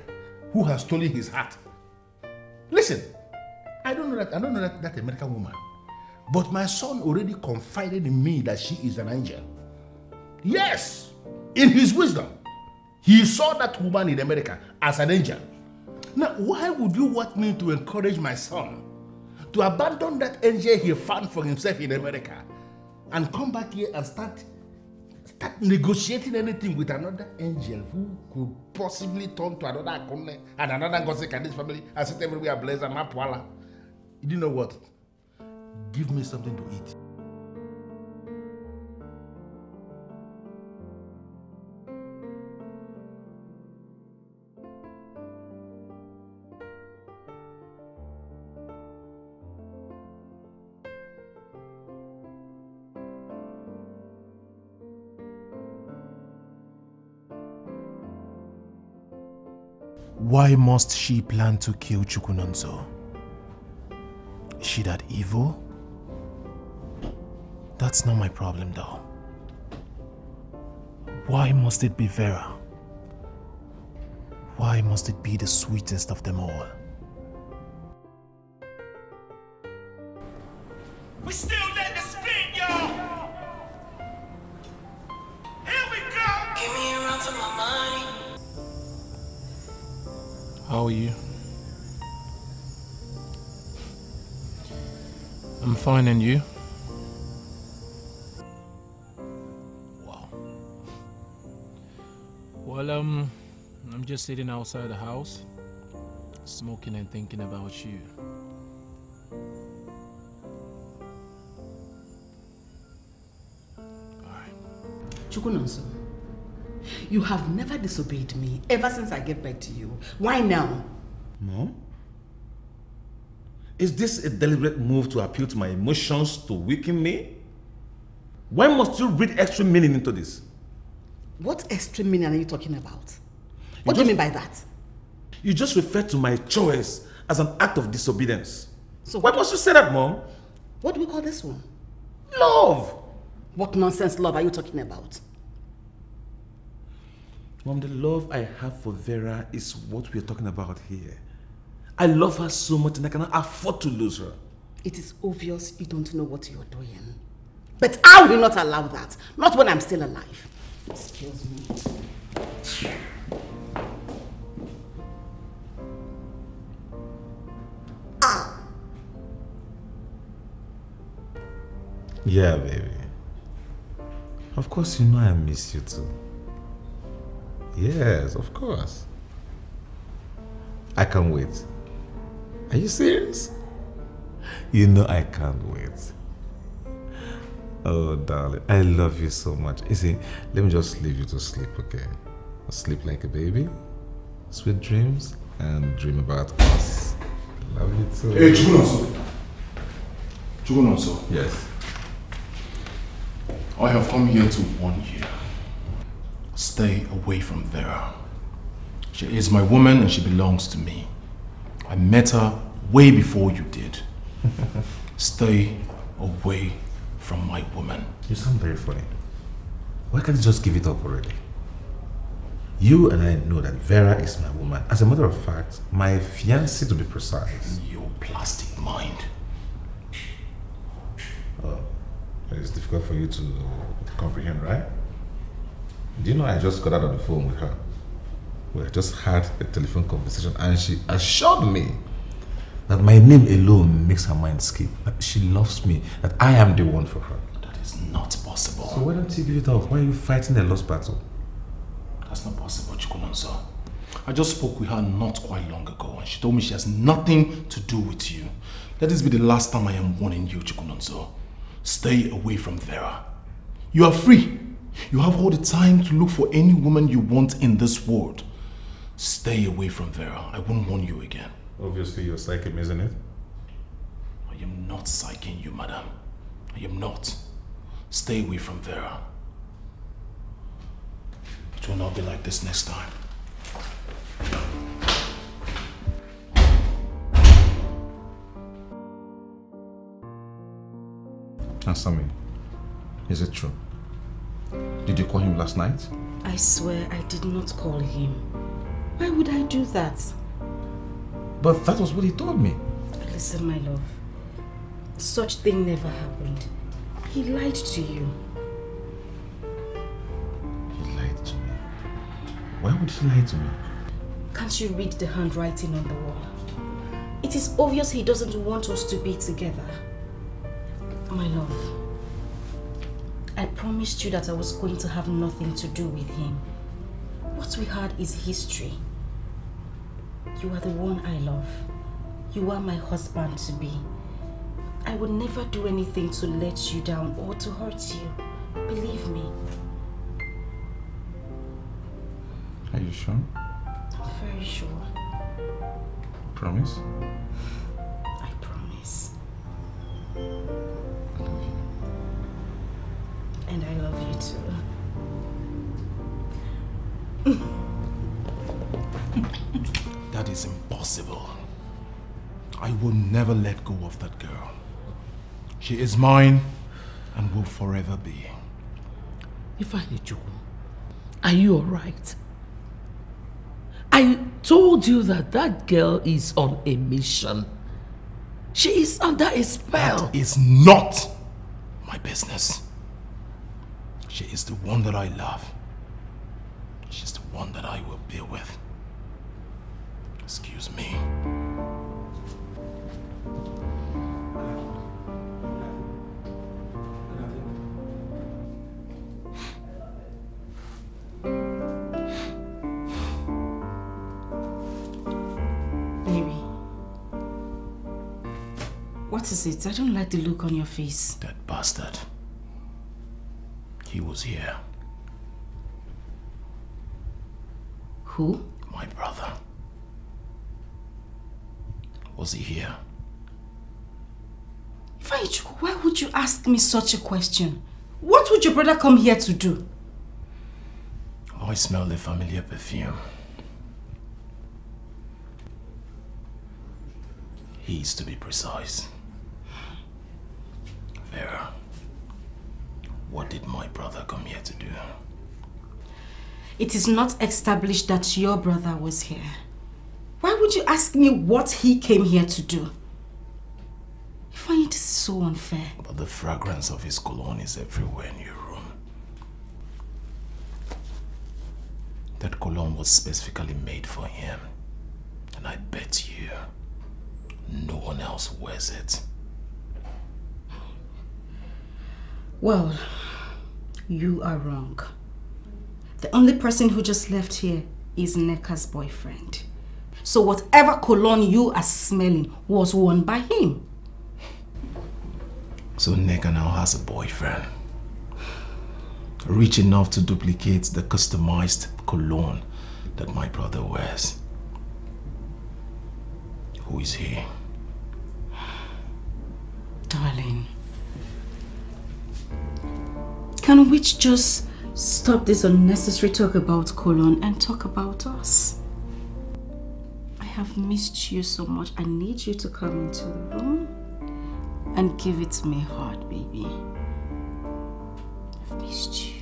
who has stolen his heart. Listen, I don't know that American woman, but my son already confided in me that she is an angel. Yes, in his wisdom, he saw that woman in America as an angel. Now, why would you want me to encourage my son to abandon that angel he found for himself in America and come back here and start negotiating anything with another angel who could possibly turn to another Akunne and another Ngozika and this family and sit everywhere blessed and Mapwala? You know what? Give me something to eat. Why must she plan to kill Chukwunonso? Is she that evil? That's not my problem though. Why must it be Vera? Why must it be the sweetest of them all? We still let the spin, y'all! Here we go! Give me a run for my money. How are you? I'm fine, and you? Wow. Well, I'm just sitting outside the house, smoking and thinking about you. All right. Chukwunonso, You have never disobeyed me ever since I gave birth to you. Why now? Mom? Is this a deliberate move to appeal to my emotions to weaken me? Why must you read extra meaning into this? What extra meaning are you talking about? What do you mean by that? You just referred to my choice as an act of disobedience. So why must you say that, Mom? What do we call this one? Love! What nonsense love are you talking about? Mom, the love I have for Vera is what we're talking about here. I love her so much and I cannot afford to lose her. It is obvious you don't know what you're doing. But I will not allow that. Not when I'm still alive. Excuse me. Ah. Yeah, baby. Of course you know I miss you too. Yes, of course. I can't wait. Are you serious? You know I can't wait. Oh, darling, I love you so much. You see, let me just leave you to sleep, okay? Sleep like a baby, sweet dreams, and dream about us. Love you too. Hey, Chukwunonso. Chukwunonso. Yes. I have come here to warn you. Stay away from Vera. She is my woman and she belongs to me. I met her way before you did. Stay away from my woman. You sound very funny. Why can't you just give it up already? You and I know that Vera is my woman. As a matter of fact, my fiancée to be precise. Your plastic mind. Oh, it's difficult for you to comprehend, right? Do you know I just got out of the phone with her? We just had a telephone conversation and she assured me that my name alone makes her mind skip. That she loves me. That I am the one for her. That is not possible. So why don't you give it up? Why are you fighting a lost battle? That's not possible, Chukwunonso. I just spoke with her not quite long ago and she told me she has nothing to do with you. Let this be the last time I am warning you, Chukwunonso. Stay away from Vera. You are free. You have all the time to look for any woman you want in this world. Stay away from Vera. I won't warn you again. Obviously, you're psychic, isn't it? I am not psyching you, madam. I am not. Stay away from Vera. It will not be like this next time. Answer me. Is it true? Did you call him last night? I swear I did not call him. Why would I do that? But that was what he told me. Listen, my love. Such thing never happened. He lied to you. He lied to me? Why would he lie to me? Can't you read the handwriting on the wall? It is obvious he doesn't want us to be together. My love, I promised you that I was going to have nothing to do with him. What we had is history. You are the one I love. You are my husband to be. I would never do anything to let you down or to hurt you. Believe me. Are you sure? I'm very sure. Promise? I promise. I love you. And I love you too. That is impossible. I will never let go of that girl. She is mine and will forever be. Ifeanyichukwu, are you alright? I told you that that girl is on a mission. She is under a spell. That is not my business. She is the one that I love. She's the one that I will be with. Excuse me. Baby, what is it? I don't like the look on your face. That bastard. He was here. Who? My brother. Was he here? Ifeanyichukwu, why would you ask me such a question? What would your brother come here to do? I smell a familiar perfume. He's to be precise. Vera, what did my brother come here to do? It is not established that your brother was here. Why would you ask me what he came here to do? I find it so unfair. But the fragrance of his cologne is everywhere in your room. That cologne was specifically made for him. And I bet you, no one else wears it. Well, you are wrong. The only person who just left here is Nneka's boyfriend. So whatever cologne you are smelling was worn by him. So Nneka now has a boyfriend. Rich enough to duplicate the customized cologne that my brother wears. Who is he? Darling. Can we just stop this unnecessary talk about cologne and talk about us? I have missed you so much. I need you to come into the room and give it me hard, baby. I've missed you.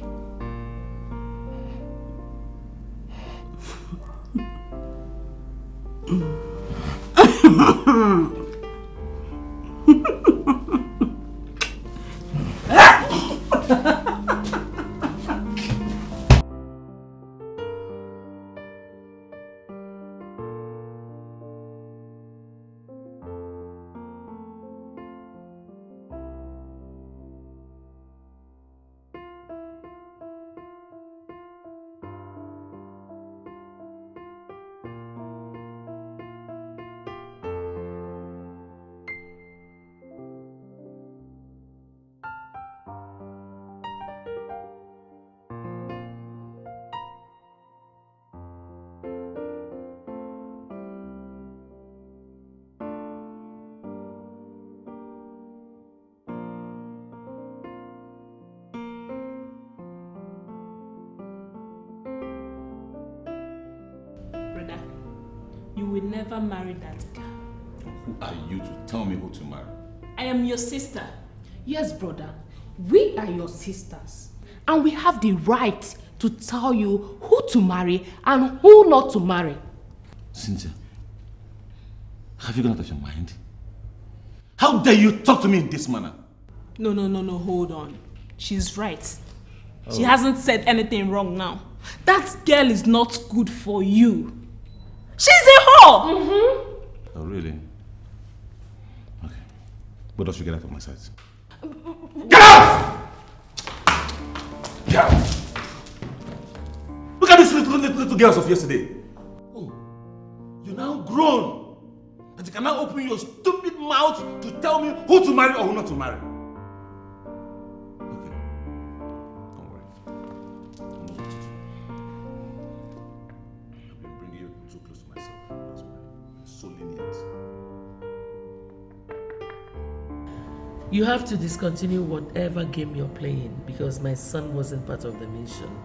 Never marry that girl. Who are you to tell me who to marry? I am your sister. Yes, brother. We are your sisters. And we have the right to tell you who to marry and who not to marry. Cynthia, have you gone out of your mind? How dare you talk to me in this manner? No, hold on. She's right. Oh. She hasn't said anything wrong now. That girl is not good for you. She's a whore! Mm-hmm. Oh, really? Okay. But I should get out of my sight. Get out! Get out! Look at these little girls of yesterday. Oh, you're now grown. But you can now open your stupid mouth to tell me who to marry or who not to marry. You have to discontinue whatever game you're playing because my son wasn't part of the mission.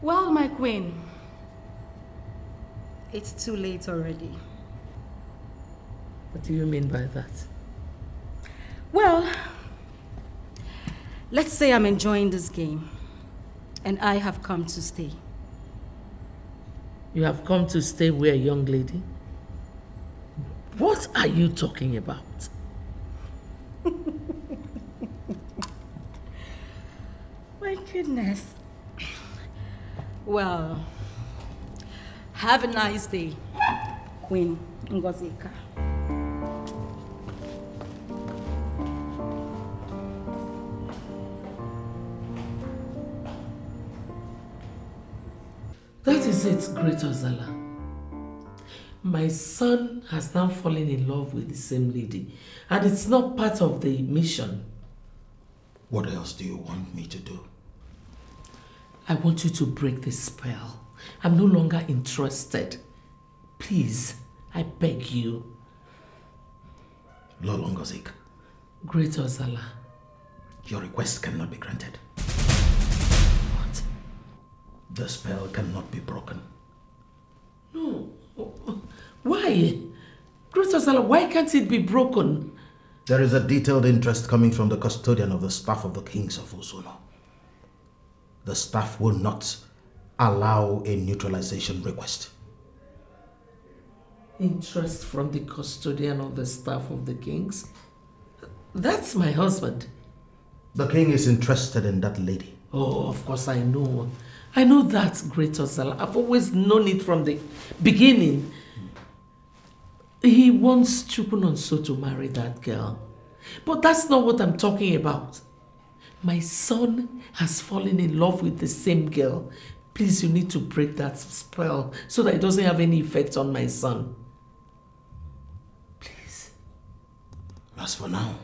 Well, my queen, it's too late already. What do you mean by that? Well, let's say I'm enjoying this game and I have come to stay. You have come to stay where, young lady? What are you talking about? My goodness. Well, have a nice day, Queen Ngozika. That is it, great Ozala. My son has now fallen in love with the same lady, and it's not part of the mission. What else do you want me to do? I want you to break this spell. I'm no longer interested. Please, I beg you. Lolo Ngozika. Great Ozala. Your request cannot be granted. What? The spell cannot be broken. No. Why? Great Ozala, why can't it be broken? There is a detailed interest coming from the custodian of the staff of the kings of Uzuno. The staff will not allow a neutralization request. Interest from the custodian of the staff of the kings? That's my husband. The king is interested in that lady. Oh, of course I know. I know that, Great Ozala. I've always known it from the beginning. He wants Chukwunonso to marry that girl. But that's not what I'm talking about. My son has fallen in love with the same girl. Please, you need to break that spell so that it doesn't have any effect on my son. Please. As for now,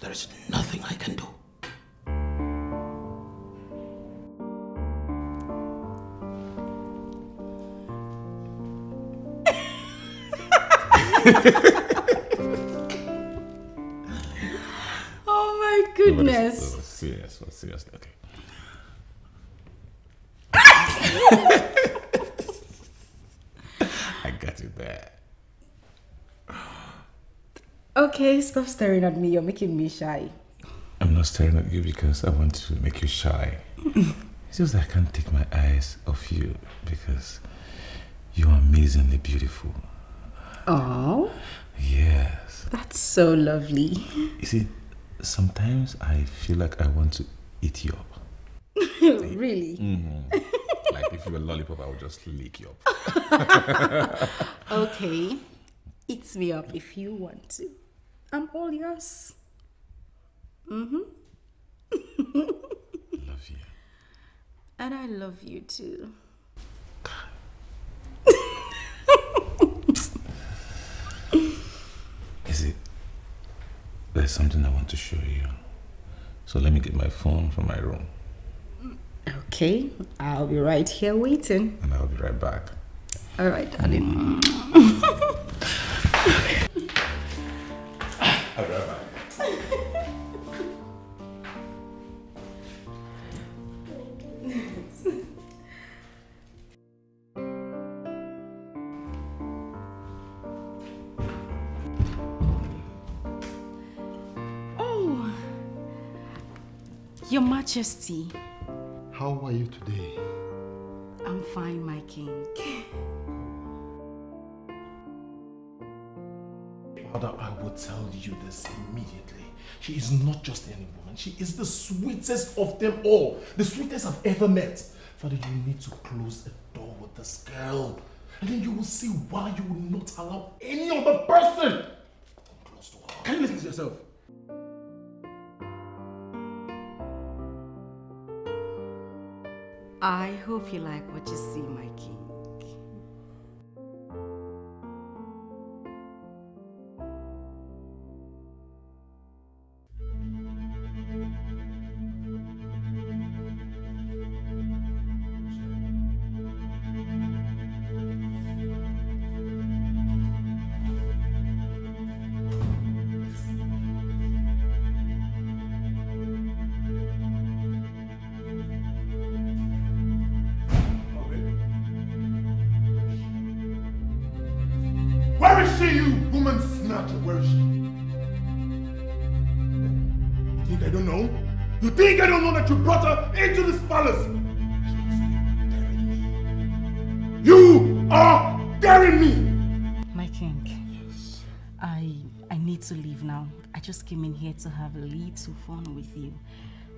there is nothing I can do. Oh my goodness. No, seriously, okay. I got you there. Okay, stop staring at me. You're making me shy. I'm not staring at you because I want to make you shy. It's just that I can't take my eyes off you because you're amazingly beautiful. Oh. Yes. That's so lovely. You see, sometimes I feel like I want to eat you up. Really? Mm-hmm. Like if you were a lollipop, I would just lick you up. Okay. Eat me up if you want to. I'm all yours. Mm-hmm. Love you. And I love you too. Is it? There's something I want to show you. So let me get my phone from my room. Okay, I'll be right here waiting. And I'll be right back. All right, darling. I'll be right back. Oh, Your Majesty. How are you today? I'm fine, my king. Father, I will tell you this immediately. She is not just any woman. She is the sweetest of them all. The sweetest I've ever met. Father, you need to close a door with this girl. And then you will see why you will not allow any other person. Come close to her. Can you listen to yourself? I hope you like what you see, my king. You brought her into this palace. You are daring me. My king, yes. I need to leave now. I just came in here to have a little fun with you.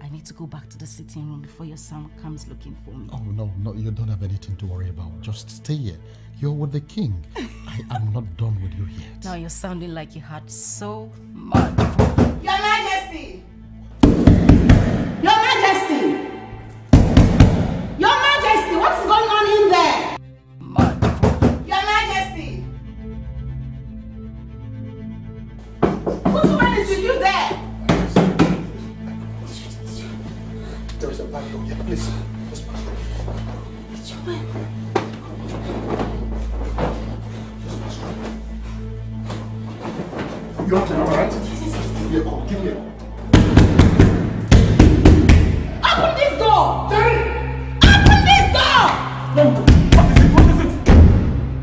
I need to go back to the sitting room before your son comes looking for me. Oh, no, you don't have anything to worry about. Just stay here. You're with the king. I am not done with you yet. Now you're sounding like you had so much fun. Your Majesty! Your Majesty! Your Majesty, what's going on in there? Your Majesty! Whose woman is with you there? You're okay, all right? Give me a call. Give me a call. Open this door! Jerry! Open this door! No! What is it? What is it?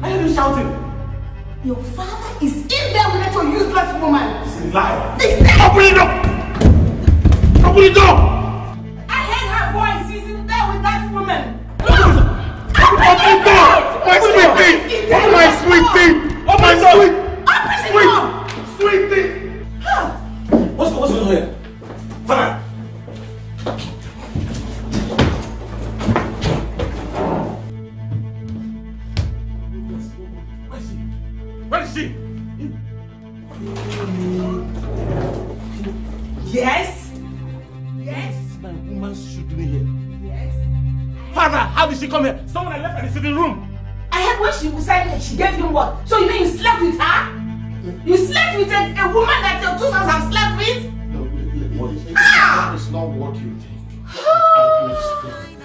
I heard you shouting. Your father is in there with that useless woman. It's a lie. This thing! Open it up! Open it up! I heard her voice. She's in there with that woman. No! Open it up! My sweet thing! Oh, my sweet thing! Oh, my sweet! Open it up! Sweet thing! Huh. What's going on here? Vera! Where is she? Where is she? Yes? Yes? My woman should be here. Yes? Father, how did she come here? Someone I left in the sitting room. I heard when she was saying that she gave him what? So you mean you slept with her? You slept with a woman that your two sons have slept with? No, that is not what you think.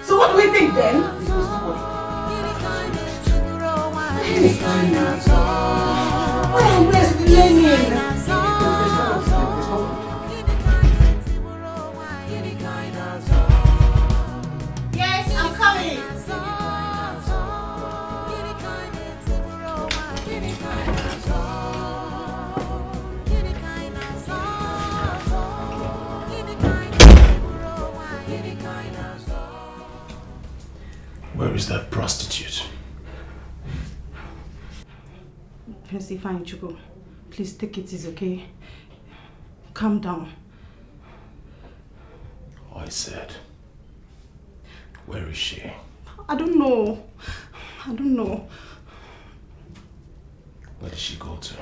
So what do we think then? This is what Yes, I'm coming. Where is that prostitute? Prince Ifeanyichukwu, please take it easy, okay? Calm down. I said, where is she? I don't know. I don't know. Where did she go to?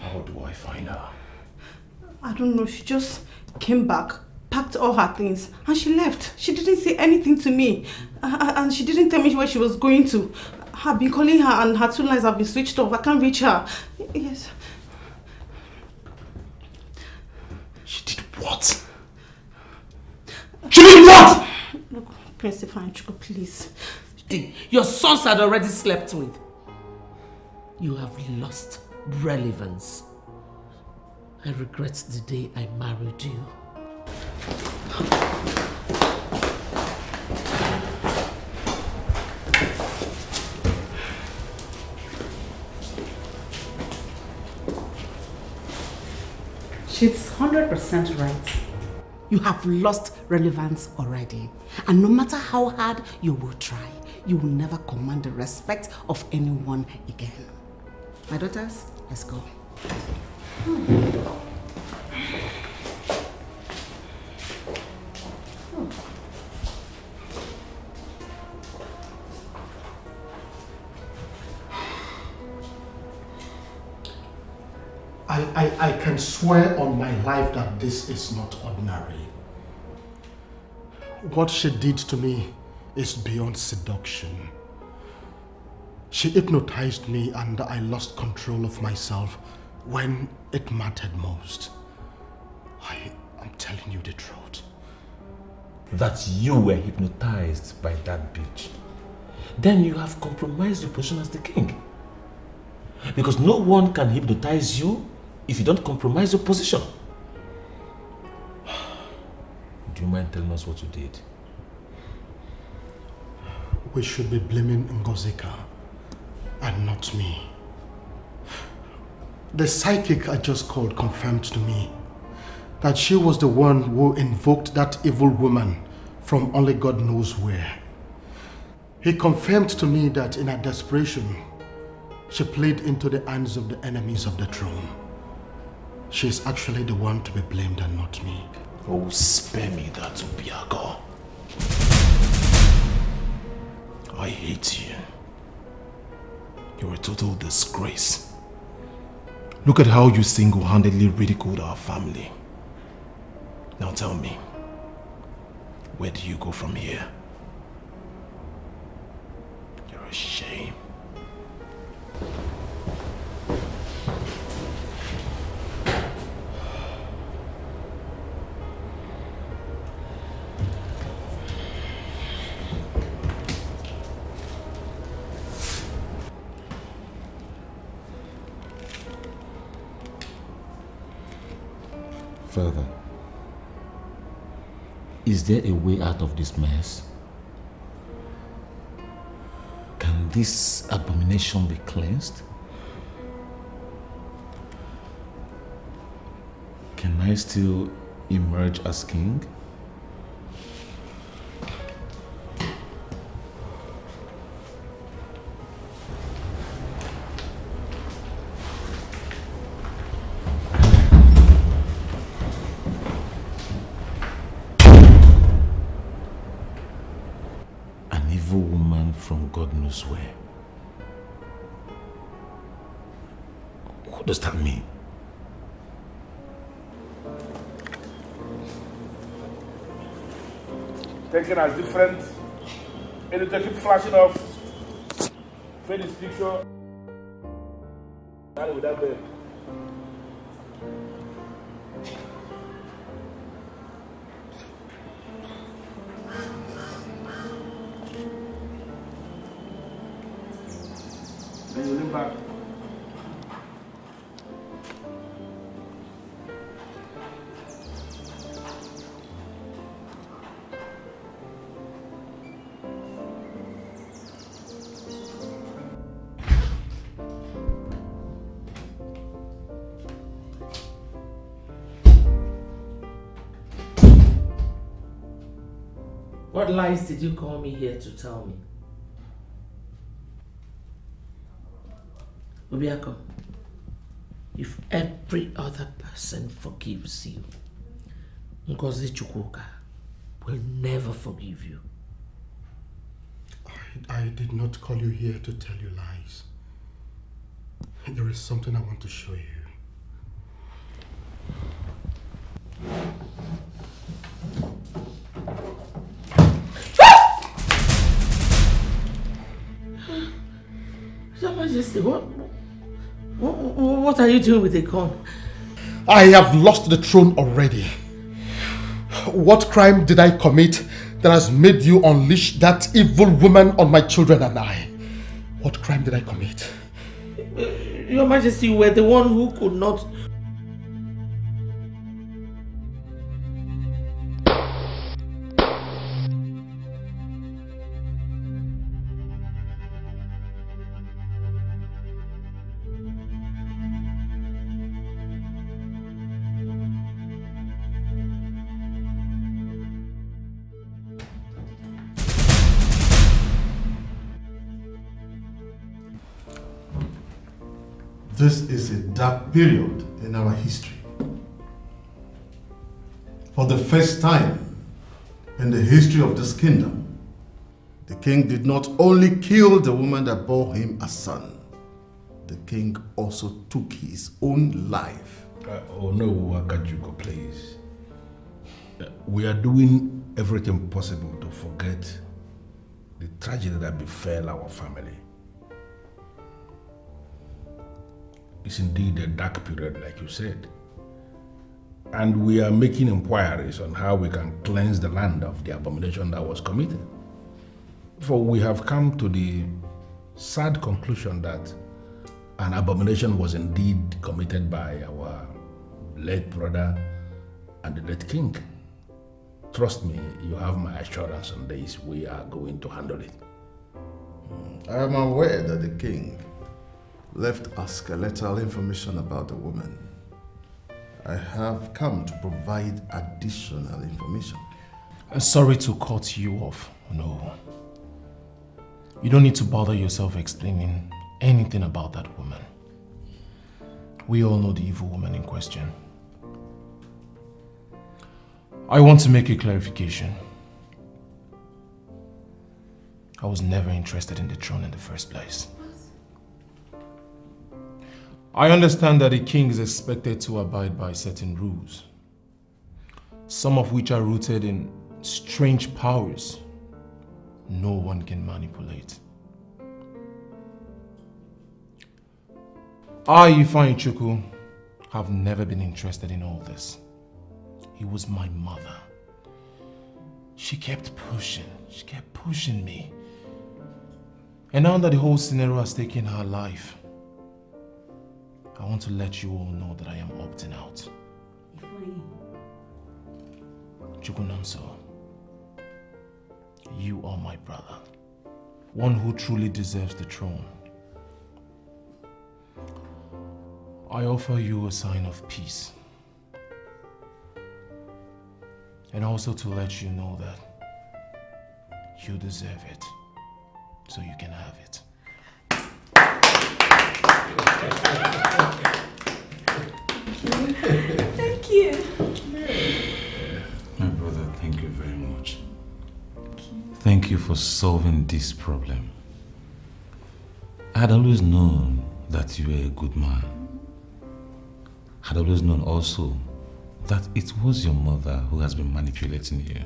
How do I find her? I don't know. She just came back. Packed all her things and she left. She didn't say anything to me and she didn't tell me where she was going to. I've been calling her and her two lines have been switched off. I can't reach her. Yes. She did what? She did what? Look, Prince Ifeanyichukwu, please. Your sons had already slept with. You have lost relevance. I regret the day I married you. She's 100% right. You have lost relevance already. And no matter how hard you will try, you will never command the respect of anyone again. My daughters, let's go. I can swear on my life that this is not ordinary. What she did to me is beyond seduction. She hypnotized me and I lost control of myself when it mattered most. I am telling you the truth. That you were hypnotized by that bitch. Then you have compromised your position as the king. Because no one can hypnotize you if you don't compromise your position. Do you mind telling us what you did? We should be blaming Ngozika and not me. The psychic I just called confirmed to me that she was the one who invoked that evil woman from only God knows where. He confirmed to me that in her desperation, she played into the hands of the enemies of the throne. She is actually the one to be blamed and not me. Oh, spare me that, Obiako. I hate you. You're a total disgrace. Look at how you single-handedly ridiculed our family. Now tell me, where do you go from here? You're a shame. further. Is there a way out of this mess? Can this abomination be cleansed? Can I still emerge as king? Where? What does that mean? Taken as different, and it keep flashing off. Fade his picture. And with that bed. What lies did you call me here to tell me? Obiako, if every other person forgives you, Ngozika will never forgive you. I did not call you here to tell you lies. There is something I want to show you. What are you doing with the gun? I have lost the throne already. What crime did I commit that has made you unleash that evil woman on my children and I? What crime did I commit? Your Majesty, you were the one who could not... This is a dark period in our history. For the first time in the history of this kingdom, the king did not only kill the woman that bore him a son, the king also took his own life. Oh no, Wakajuko, please. We are doing everything possible to forget the tragedy that befell our family. It's indeed a dark period, like you said. And we are making inquiries on how we can cleanse the land of the abomination that was committed. For we have come to the sad conclusion that an abomination was indeed committed by our late brother and the late king. Trust me, you have my assurance on this. We are going to handle it. I am aware that the king left us skeletal information about the woman. I have come to provide additional information. I'm sorry to cut you off, no. You don't need to bother yourself explaining anything about that woman. We all know the evil woman in question. I want to make a clarification. I was never interested in the throne in the first place. I understand that a king is expected to abide by certain rules, some of which are rooted in strange powers no one can manipulate. I, Ifeanyichukwu, have never been interested in all this. It was my mother. She kept pushing me. And now that the whole scenario has taken her life, I want to let you all know that I am opting out. Chukwunonso, you are my brother, one who truly deserves the throne. I offer you a sign of peace, and also to let you know that you deserve it, so you can have it. Thank you. My brother, thank you very much. Thank you for solving this problem. I had always known that you were a good man. I had always known also that it was your mother who has been manipulating you.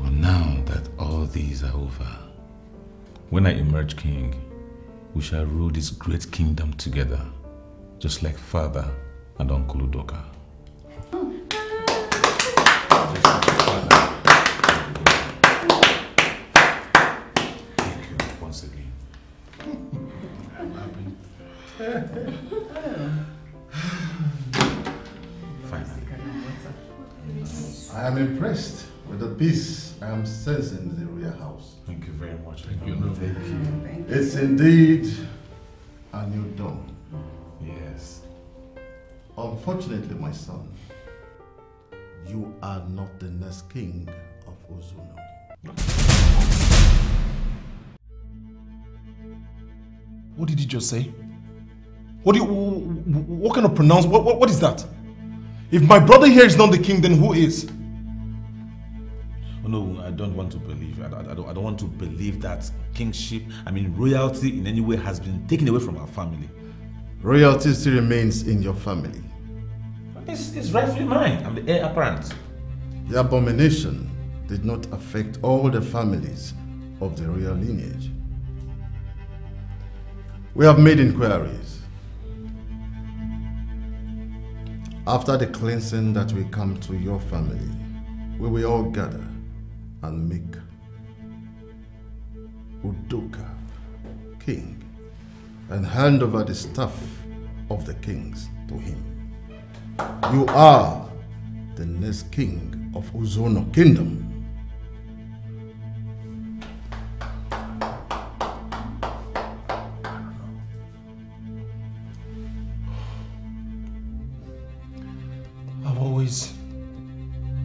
Well, now that all these are over, when I emerge king, we shall rule this great kingdom together, just like Father and Uncle Udoka. Thank you once again. I'm happy. Finally. I am impressed with the peace I am sensing in the real house. Thank you very much. Thank you. No, thank you. Thank you. It's indeed a new dawn. Yes. Unfortunately, my son, you are not the next king of Ozono. What did you just say? What kind of pronounce? What is that? If my brother here is not the king, then who is? No, I don't want to believe. I don't want to believe that kingship, I mean royalty in any way has been taken away from our family. Royalty still remains in your family. It's rightfully mine. I'm the heir apparent. The abomination did not affect all the families of the royal lineage. We have made inquiries. After the cleansing that will come to your family, we will all gather and make Udoka king and hand over the staff of the kings to him. You are the next king of Uzono Kingdom.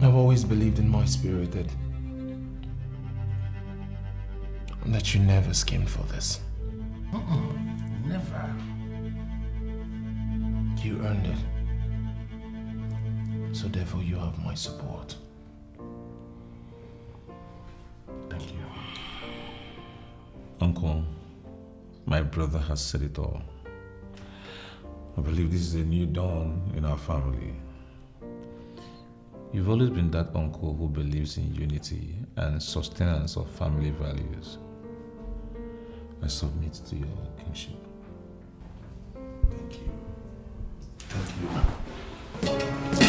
I've always believed in my spirit that you never schemed for this. Never. You earned it. So therefore you have my support. Thank you. Uncle, my brother has said it all. I believe this is a new dawn in our family. You've always been that uncle who believes in unity and sustenance of family values. I submit to your kingship. Thank you. Thank you.